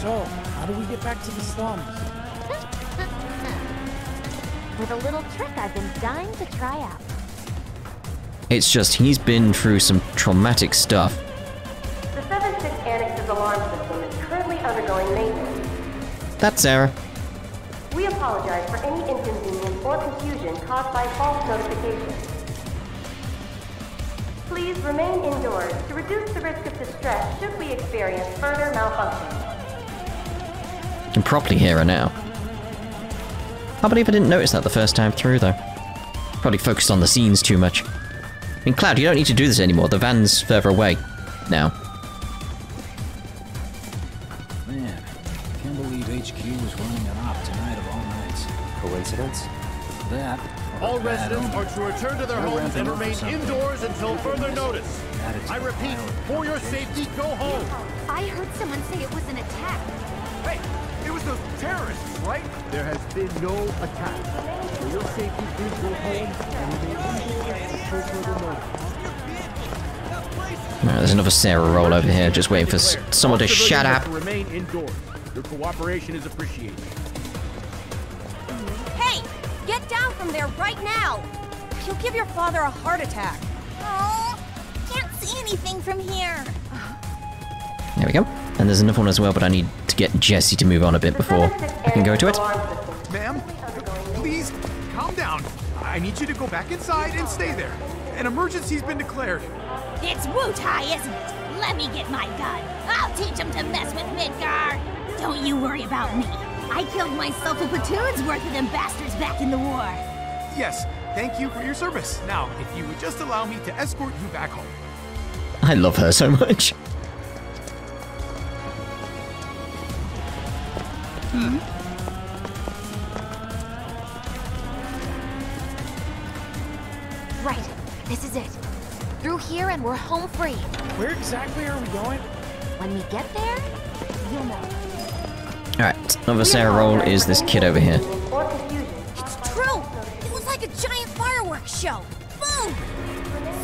So, how do we get back to the slums? With a little trick I've been dying to try out. It's just he's been through some traumatic stuff. The seven six Annex's alarm system is currently undergoing maintenance. That's Sarah. We apologize for any inconvenience or confusion caused by false notification. Please remain indoors to reduce the risk of distress should we experience further malfunction. I can properly hear her now. I believe I didn't notice that the first time through, though. Probably focused on the scenes too much. I mean, Cloud, you don't need to do this anymore. The van's further away now. Man, I can't believe H Q was running an op tonight of all nights. Coincidence? That. All residents are to return to their homes and remain indoors until further notice. I repeat, for your safety, go home. I heard someone say it was an attack. Hey, it was those terrorists, right? There has been no attack. For your safety, please go home and remain indoors until further notice. Right, there's another Sarah roll over here, just waiting for someone to shut up. Remain indoors. Your cooperation is appreciated. Hey, get down from there right now! You'll give your father a heart attack. Oh, can't see anything from here. There we go. And there's another one as well, but I need to get Jessie to move on a bit before I can go to it. Ma'am, please calm down. I need you to go back inside and stay there. An emergency's been declared. It's Wutai, isn't it? Let me get my gun. I'll teach him to mess with Midgar. Don't you worry about me. I killed myself a platoon's worth of them bastards back in the war. Yes, thank you for your service. Now, if you would just allow me to escort you back home. I love her so much. Hmm. Right, this is it. Through here and we're home free. Where exactly are we going? When we get there, you'll know. Alright, another Sarah roll is this kid over here. It's true! It was like a giant fireworks show. Boom!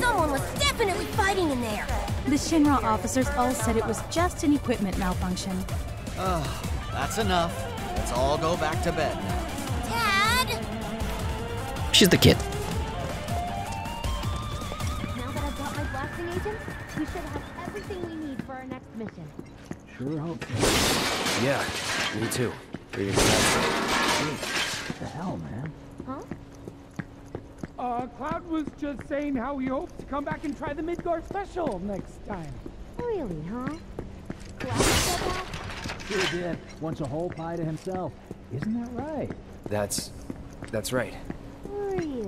Someone was definitely fighting in there. The Shinra officers all said it was just an equipment malfunction. Ugh, that's enough. Let's all go back to bed now. Dad! She's the kid. We should have everything we need for our next mission. Sure hope. Yeah, me too. Hey, what the hell, man? Huh? Uh, Cloud was just saying how he hopes to come back and try the Midgar special next time. Really, huh? Cloud said that? Sure did. Wants a whole pie to himself. Isn't that right? That's... that's right. Really?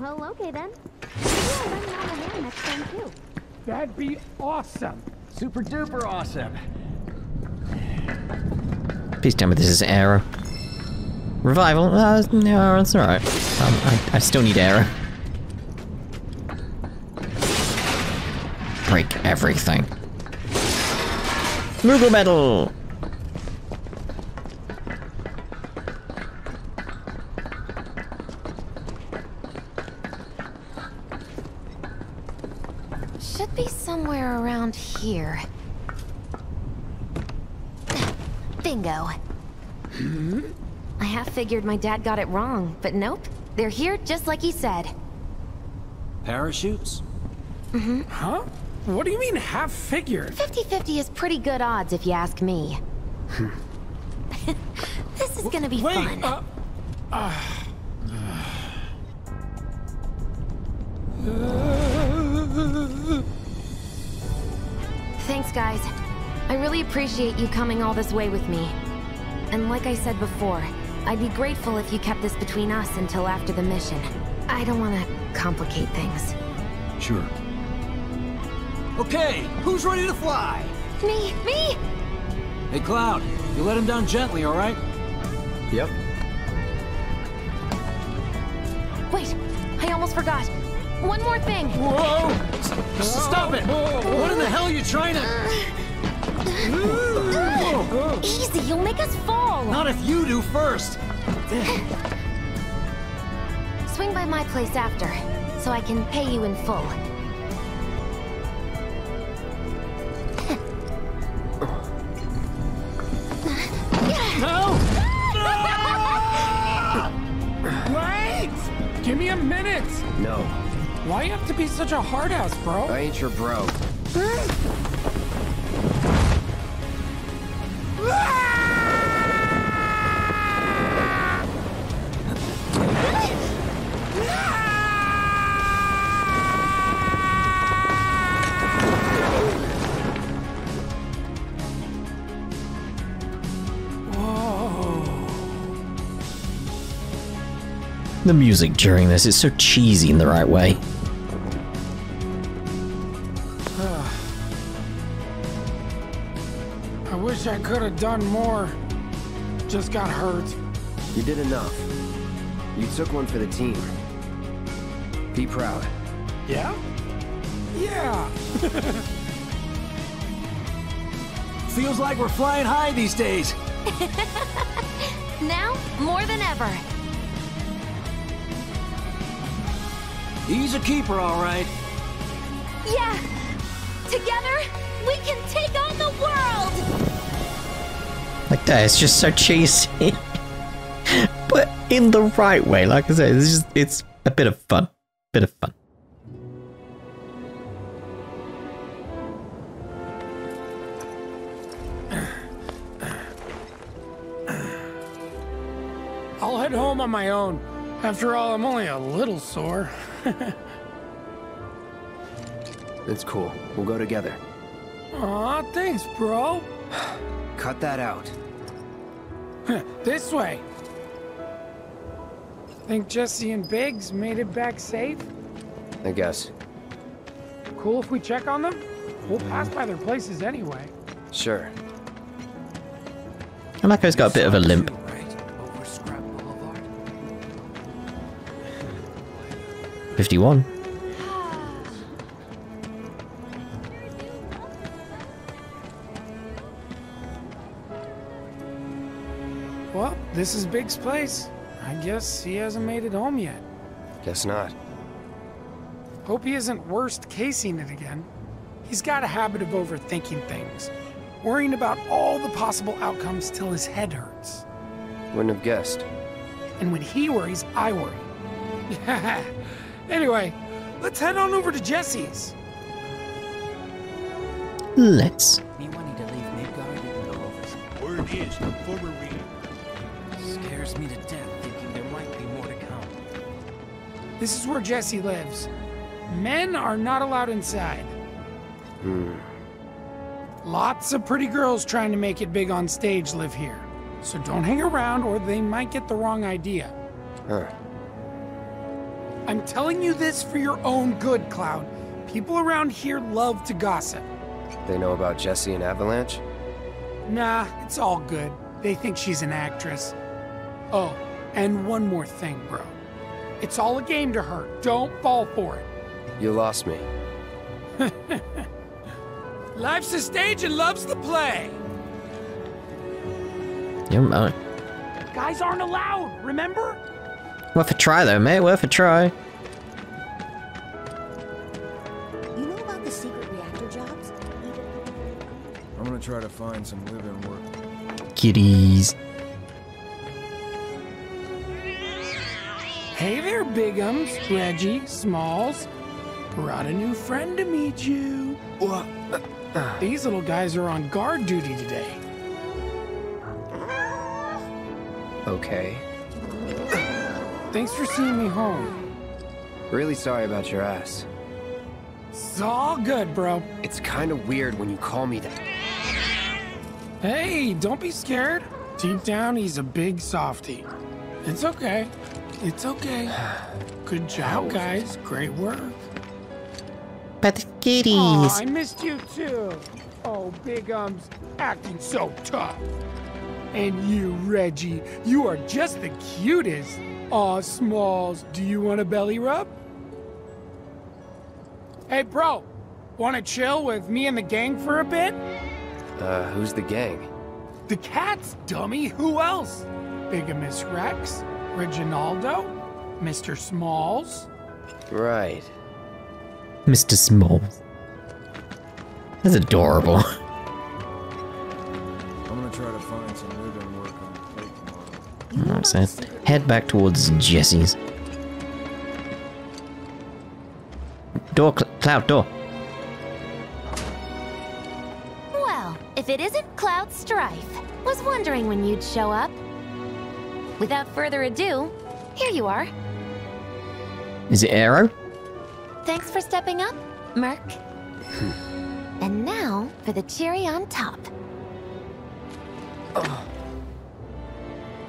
Well, okay then. We'll run out of air next time, too. That'd be awesome! Super duper awesome! Please tell me this is Aero. Revival? Uh, no, it's alright. Um, I, I still need Aero. Break everything. Moogle Metal! Somewhere around here. Bingo. Hmm? I half figured my dad got it wrong, but nope. They're here just like he said. Parachutes? Mm-hmm. Huh? What do you mean half figured? fifty fifty is pretty good odds if you ask me. This is gonna be Wait, fun. Uh, uh, uh, uh, Thanks, guys. I really appreciate you coming all this way with me. And like I said before, I'd be grateful if you kept this between us until after the mission. I don't want to complicate things. Sure. Okay, who's ready to fly? Me, me! Hey, Cloud, you let him down gently, all right? Yep. Wait, I almost forgot. One more thing! Whoa! Stop it! What in the hell are you trying to... Uh, easy, you'll make us fall! Not if you do first! Swing by my place after, so I can pay you in full. No! No! Wait! Give me a minute! No. Why you have to be such a hard ass, bro? I ain't your bro. The music during this is so cheesy in the right way. I wish I could have done more. Just got hurt. You did enough. You took one for the team. Be proud. Yeah? Yeah! Feels like we're flying high these days. Now, more than ever. He's a keeper, all right. Yeah! Together, we can take on the world! Like that, it's just so cheesy. But in the right way, like I said, it's just, it's a bit of fun. Bit of fun. I'll head home on my own. After all, I'm only a little sore. It's cool. We'll go together. Aw, thanks, bro. Cut that out. This way. Think Jessie and Biggs made it back safe? I guess. Cool if we check on them? We'll pass by their places anyway. Sure. And Mako's got a bit of a limp. fifty-one. Well, this is Big's place. I guess he hasn't made it home yet. Guess not. Hope he isn't worst casing it again. He's got a habit of overthinking things, worrying about all the possible outcomes till his head hurts. Wouldn't have guessed. And when he worries, I worry. Anyway, let's head on over to Jessie's. Let's. Me wanting to leave Midgar didn't go over. Word is, former reader. Scares me to death thinking there might be more to come. This is where Jessie lives. Men are not allowed inside. Hmm. Lots of pretty girls trying to make it big on stage live here. So don't hang around or they might get the wrong idea. Huh. I'm telling you this for your own good, Cloud. People around here love to gossip. They know about Jessie and Avalanche? Nah, it's all good. They think she's an actress. Oh, and one more thing, bro. It's all a game to her. Don't fall for it. You lost me. Life's a stage and loves to play. You're mine. Guys aren't allowed, remember? Worth a try though, mate, worth a try. You know about the secret reactor jobs? I'm gonna try to find some live-in work. Kitties. Hey there, Bigums, Reggie, Smalls. Brought a new friend to meet you. These little guys are on guard duty today. Okay. Thanks for seeing me home. Really sorry about your ass. It's all good, bro. It's kind of weird when you call me that. Hey, don't be scared. Deep down, he's a big softie. It's okay. It's okay. Good job, guys. Great work. But the kitties. Aw, I missed you too. Oh, Big Um's acting so tough. And you, Reggie, you are just the cutest. Aw, Smalls, do you want a belly rub? Hey, bro, want to chill with me and the gang for a bit? Uh, who's the gang? The cats, dummy. Who else? Bigamus Rex, Reginaldo, Mister Smalls. Right. Mister Smalls. That's adorable. I'm gonna try to find some living work on the plate tomorrow. Alright, so head back towards Jessie's. Door, Cloud, door. Well, if it isn't Cloud Strife. Was wondering when you'd show up. Without further ado, here you are. Is it Arrow? Thanks for stepping up, Merc. Hmm. And now for the cherry on top. Oh.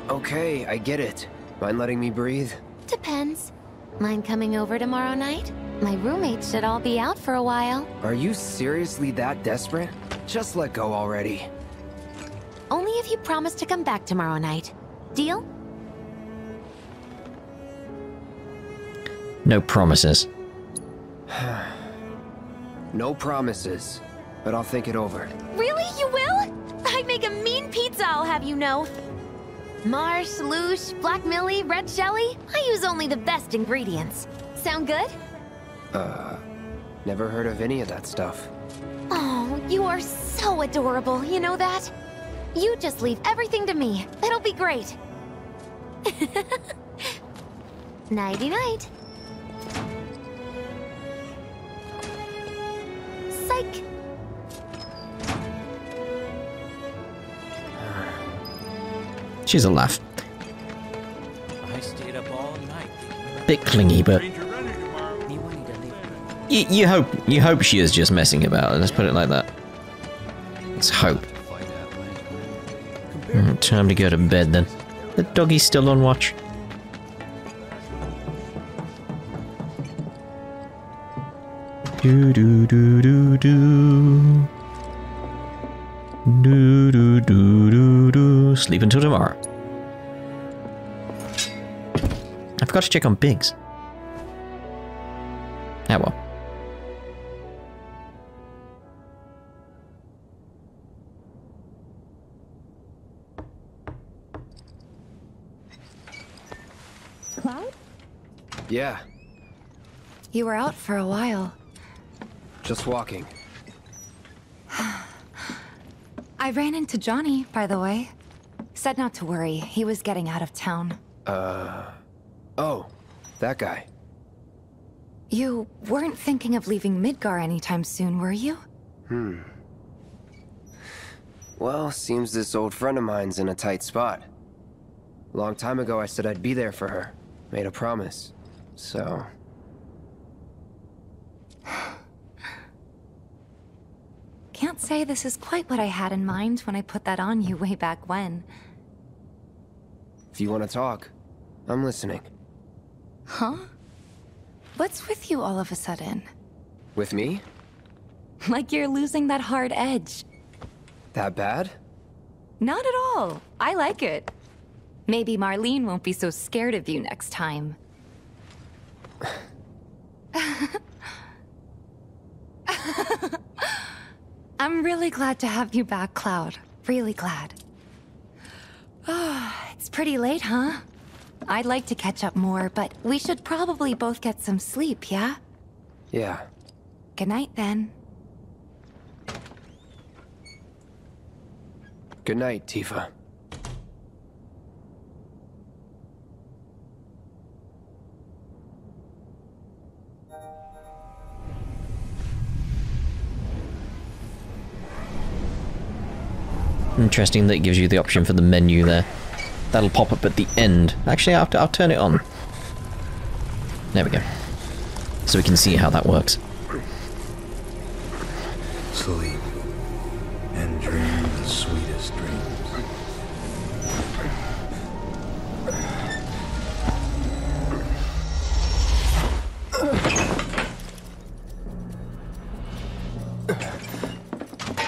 Okay, I get it. Mind letting me breathe? Depends. Mind coming over tomorrow night? My roommates should all be out for a while. Are you seriously that desperate? Just let go already. Only if you promise to come back tomorrow night. Deal? No promises. No promises, but I'll think it over. Really? You will? I'd make a mean pizza, I'll have you know. Mar, Sloosh, Black Millie, Red Shelly? I use only the best ingredients. Sound good? Uh, never heard of any of that stuff. Oh, you are so adorable, you know that? You just leave everything to me. It'll be great. Nighty-night. Psych. She's a laugh. I stayed up all night. Bit clingy, but you, you hope you hope she is just messing about. Let's put it like that. Let's hope. Mm, time to go to bed then. The doggy's still on watch. Do do do do do. Do do do do do. Sleep until tomorrow. I forgot to check on Biggs. Ah well. Cloud? Yeah. You were out for a while. Just walking. I ran into Johnny, by the way. Said not to worry, he was getting out of town. Uh... Oh, that guy. You weren't thinking of leaving Midgar anytime soon, were you? Hmm. Well, seems this old friend of mine's in a tight spot. Long time ago I said I'd be there for her. Made a promise. So... Can't say this is quite what I had in mind when I put that on you way back when. If you want to talk, I'm listening. Huh? What's with you all of a sudden? With me? Like you're losing that hard edge. That bad? Not at all. I like it. Maybe Marlene won't be so scared of you next time. I'm really glad to have you back, Cloud. Really glad. Ah, it's pretty late, huh? I'd like to catch up more, but we should probably both get some sleep, yeah? Yeah. Good night, then. Good night, Tifa. Interesting that it gives you the option for the menu there. That'll pop up at the end. Actually, I'll, I'll turn it on. There we go. So we can see how that works. Sleep and dream the sweetest dreams.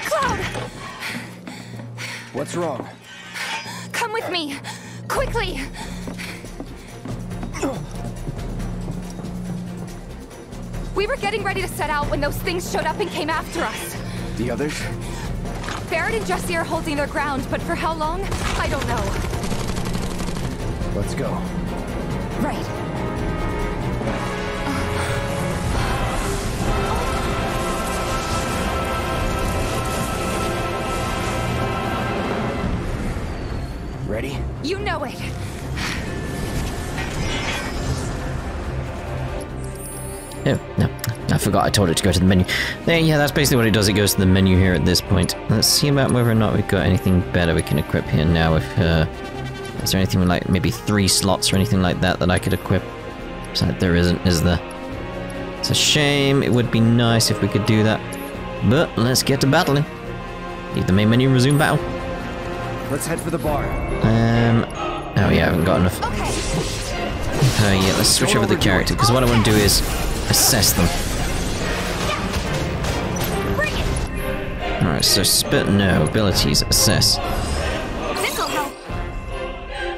Cloud! What's wrong? Come with me! Quickly! We were getting ready to set out when those things showed up and came after us. The others? Barret and Jessie are holding their ground, but for how long? I don't know. Let's go. Right. Ready? You know it. Oh, no. I forgot I told it to go to the menu. There, yeah, that's basically what it does. It goes to the menu here at this point. Let's see about whether or not we've got anything better we can equip here now. If, uh, is there anything with, like, maybe three slots or anything like that that I could equip? So there isn't, is there? It's a shame. It would be nice if we could do that. But let's get to battling. Leave the main menu and resume battle. Let's head for the bar. Um, oh yeah, I haven't got enough. Okay. her yet. Let's switch over the character, because what I want to do is assess them. Alright, so spit no. Abilities, assess.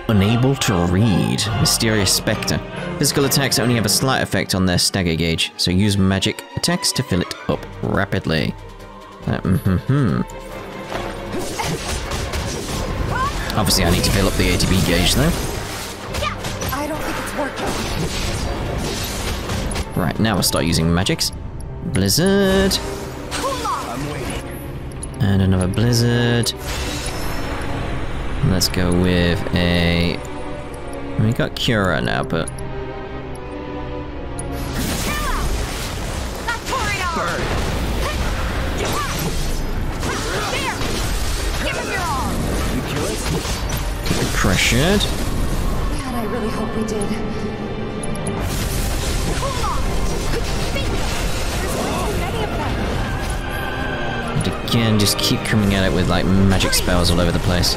Unable to read. Mysterious Spectre. Physical attacks only have a slight effect on their stagger gauge, so use magic attacks to fill it up rapidly. Uh, mm-hmm-hmm. Obviously, I need to fill up the A T B gauge, though. Yeah, I don't think it's working. Right, now we'll start using magics. Blizzard. And another blizzard. Let's go with a... We got Cure right now, but... Pressured. God, I really hope we did. And again, just keep coming at it with like magic spells all over the place.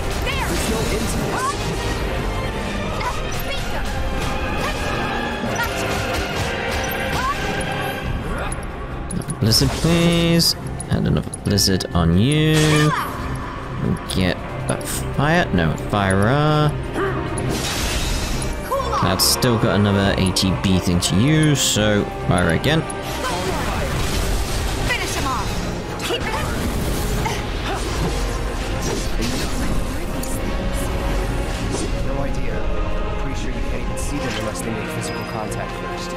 Another blizzard, please. And another blizzard on you. Get fire? No, fire. That's still got another A T B thing to use, so fire again. Finish him off. No idea. Pretty sure you can't even see them unless they make physical contact first.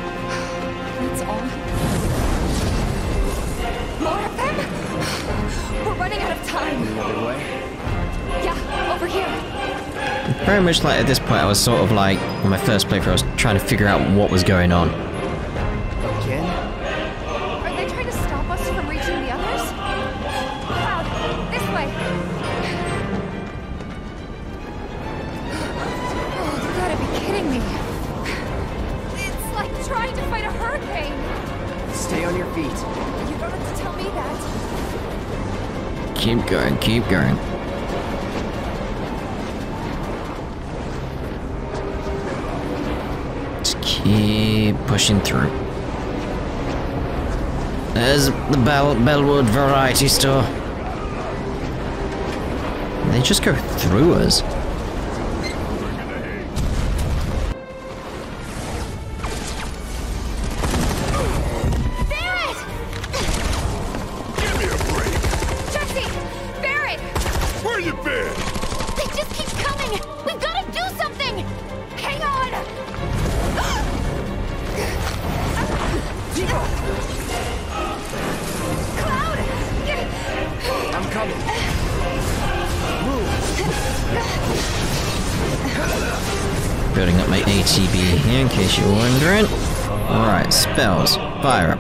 That's all. More of them? We're running out of time. Another way? Yeah, over here. Very much like at this point, I was sort of like, on my first playthrough, I was trying to figure out what was going on. Again? Are they trying to stop us from reaching the others? Cloud, this way. Oh, you gotta be kidding me. It's like trying to fight a hurricane. Stay on your feet. You don't have to tell me that. Keep going, keep going. Keep pushing through. There's the Bell Bellwood Variety Store. They just go through us.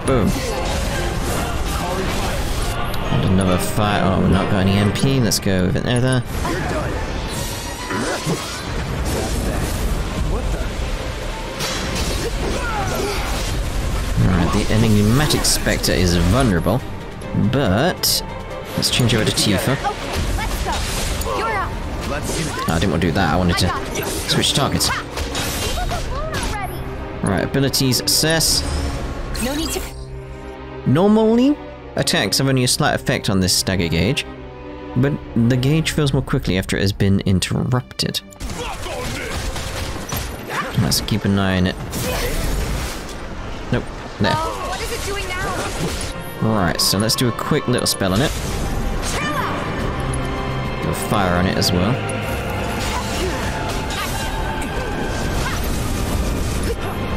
Boom. And another fire. Oh, we've not got any M P. Let's go with another. You're done. What the? Alright, the enigmatic spectre is vulnerable, but let's change over to Tifa. Okay, let's go. You're up. Oh, I didn't want to do that. I wanted to switch targets. Right, abilities assess. No need to. Normally, attacks have only a slight effect on this stagger gauge, but the gauge fills more quickly after it has been interrupted. Let's keep an eye on it. Nope, there. Oh, what is it doing now? Right, so let's do a quick little spell on it. Do a fire on it as well.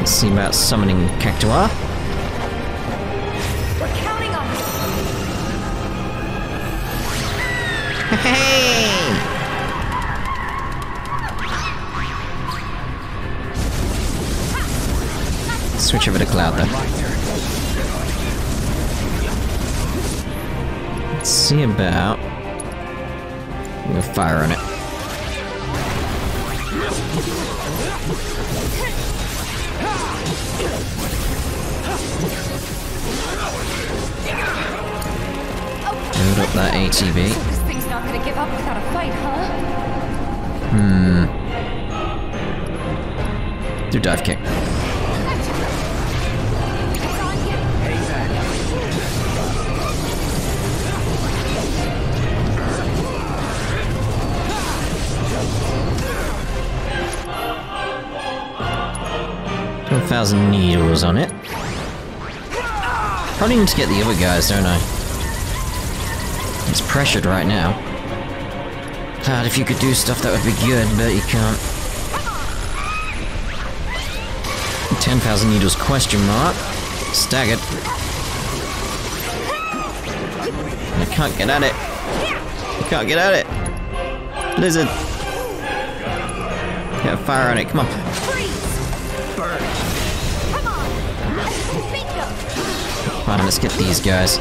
Let's see about summoning Cactuar. Hey! Switch over to Cloud, though. Let's see about... We'll fire on it. Build up that A T B. Not gonna give up without a fight, huh? Hmm. through dive kick. one thousand needles on it. Probably need to get the other guys, don't I? He's pressured right now. God, if you could do stuff that would be good, but you can't. ten thousand needles question mark. Staggered. I can't get at it. I can't get at it. Lizard. Get a fire on it, come on. Come on, let's get these guys.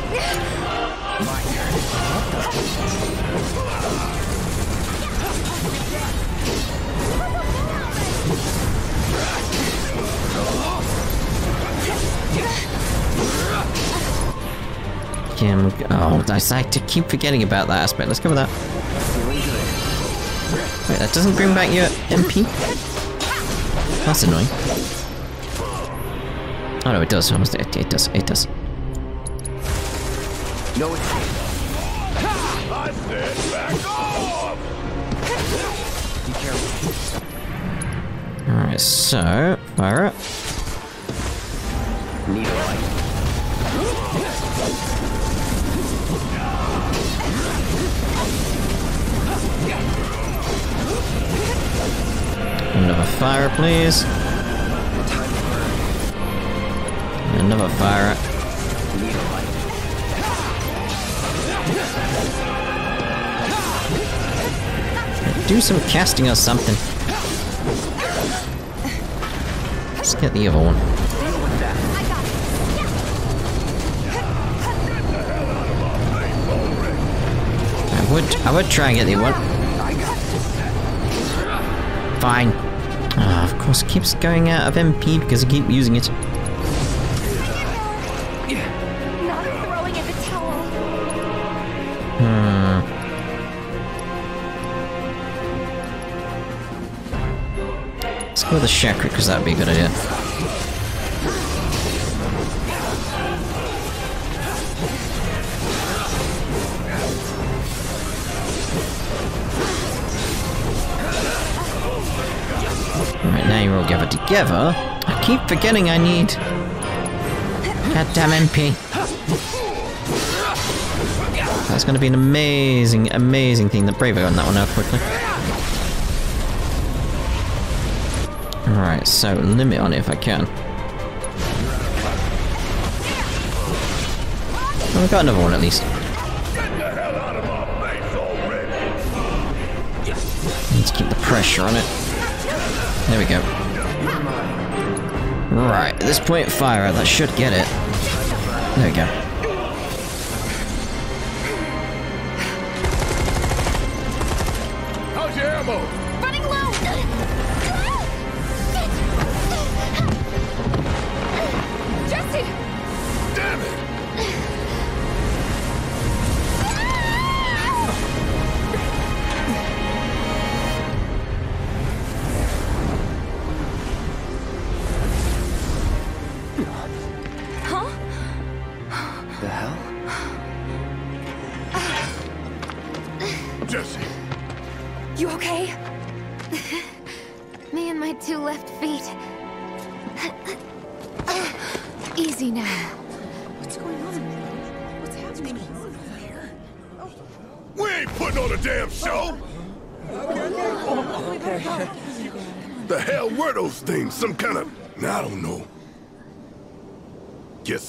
Can we go? Oh, I keep forgetting about that aspect. Let's go with that. Wait, that doesn't bring back your M P? That's annoying. Oh no, it does. It, it does. It does. No, it's back. Alright, so fire up. Need a light. Another fire, please. Another fire up. Do some casting or something. Let's get the other one. I would, I would try and get the one. Fine. Oh, of course, it keeps going out of M P because I keep using it. With a chakra, because that'd be a good idea. Alright, now you're all gathered together. I keep forgetting I need goddamn M P. That's gonna be an amazing, amazing thing. The Bravo on that one out quickly. Alright, so limit on it if I can. Oh, we got another one at least. Need to keep the pressure on it. There we go. Right, at this point, fire, that should get it. There we go.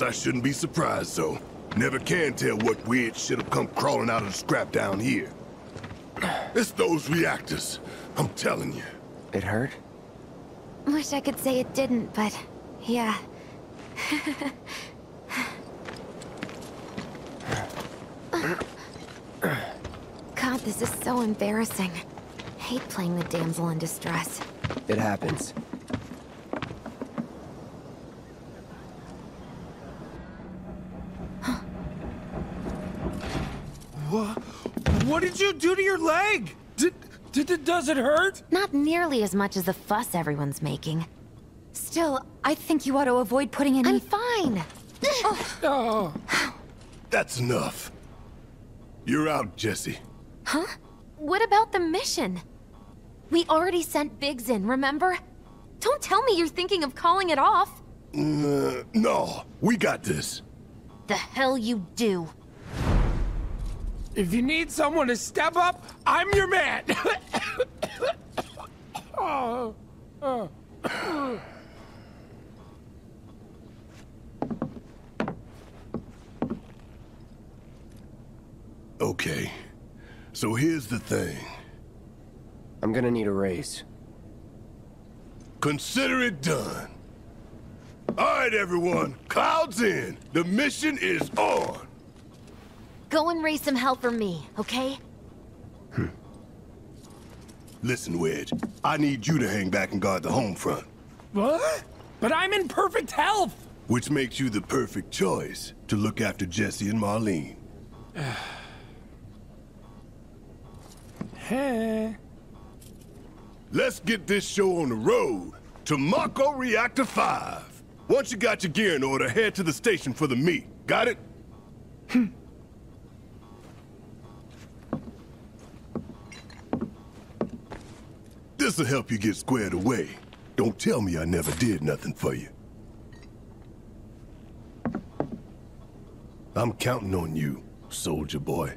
I shouldn't be surprised, though. Never can tell what weird shit'll come crawling out of the scrap down here. It's those reactors, I'm telling you. It hurt? Wish I could say it didn't, but yeah. God, this is so embarrassing. Hate playing the damsel in distress. It happens. What did you do to your leg? Did, did, does it hurt? Not nearly as much as the fuss everyone's making. Still, I think you ought to avoid putting any- I'm fine! Oh. That's enough. You're out, Jessie. Huh? What about the mission? We already sent Biggs in, remember? Don't tell me you're thinking of calling it off! Uh, no, we got this. The hell you do. If you need someone to step up, I'm your man! Oh, oh. Okay, so here's the thing. I'm gonna need a raise. Consider it done. Alright everyone, Cloud's in. The mission is on. Go and raise some hell for me, okay? Hmm. Listen, Wedge, I need you to hang back and guard the home front. What? But I'm in perfect health! Which makes you the perfect choice to look after Jessie and Marlene. Hey. Let's get this show on the road to Marco Reactor five. Once you got your gear in order, head to the station for the meet. Got it? Hmm. This'll help you get squared away. Don't tell me I never did nothing for you. I'm counting on you, soldier boy.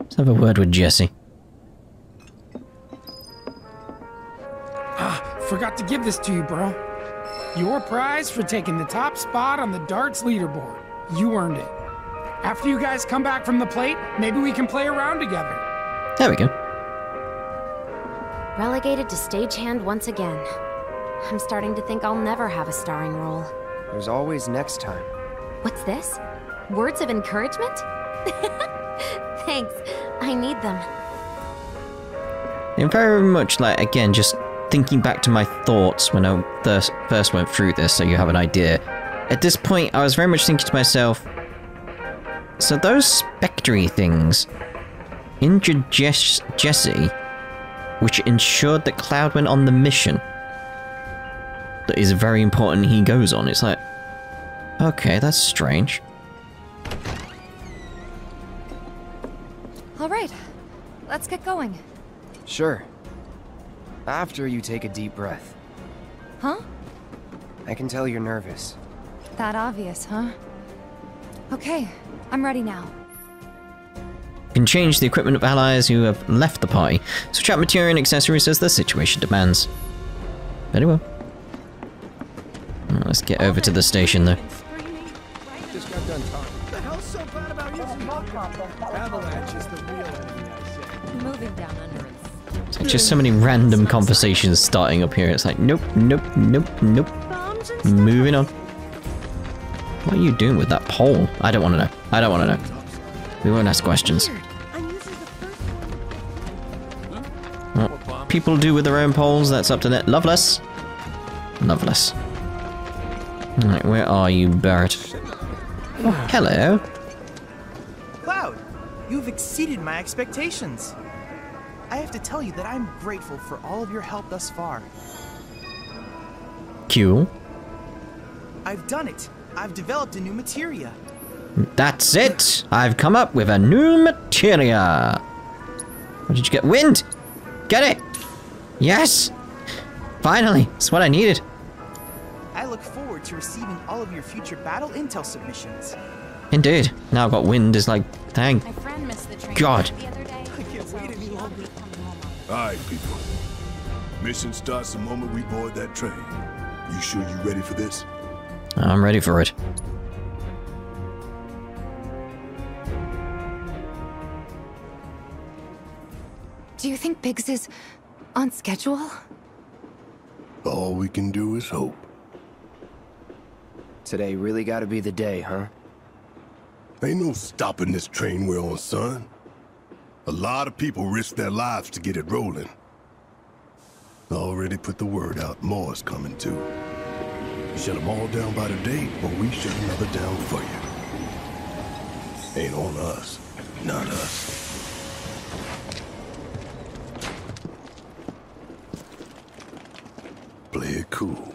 Let's have a word with Jessie. Ah, forgot to give this to you, bro. Your prize for taking the top spot on the darts leaderboard. You earned it. After you guys come back from the plate, maybe we can play around together. There we go. Relegated to stagehand once again. I'm starting to think I'll never have a starring role. There's always next time. What's this? Words of encouragement? Thanks. I need them. And very much like, again, just thinking back to my thoughts when I first went through this, so you have an idea. At this point, I was very much thinking to myself, so those spectre things injured Jess Jessie, which ensured that Cloud went on the mission that is very important he goes on. It's like, okay, that's strange. Alright, let's get going. Sure. After you take a deep breath. Huh? I can tell you're nervous. That obvious, huh? Okay, I'm ready now. You can change the equipment of allies who have left the party. Switch out material and accessories as the situation demands. Very well. Let's get over to the station, though. Just got done talking. The hell's so bad about using mud copper? Avalanche is the real enemy, I say. Moving down under it. So just so many random conversations starting up here. It's like, nope, nope, nope, nope. Moving on. What are you doing with that pole? I don't want to know. I don't want to know. We won't ask questions. What people do with their own poles, that's up to them. Loveless. Loveless. Alright, where are you, Barret? Oh, hello. Cloud, you've exceeded my expectations. I have to tell you that I'm grateful for all of your help thus far. Cool. I've done it. I've developed a new materia. That's it. I've come up with a new materia. What did you get? Wind. Get it. Yes. Finally, it's what I needed. I look forward to receiving all of your future battle intel submissions. Indeed. Now I've got wind is like, dang. My friend missed the train God. The other day. I can't wait any longer. Alright, people. Mission starts the moment we board that train. You sure you ready for this? I'm ready for it. Do you think Biggs is on schedule? All we can do is hope. Today really gotta be the day, huh? Ain't no stopping this train we're on, son. A lot of people risk their lives to get it rolling. I already put the word out, more's coming too. You shut them all down by the date, or we shut another down for you. Ain't on us. Not us. Play it cool.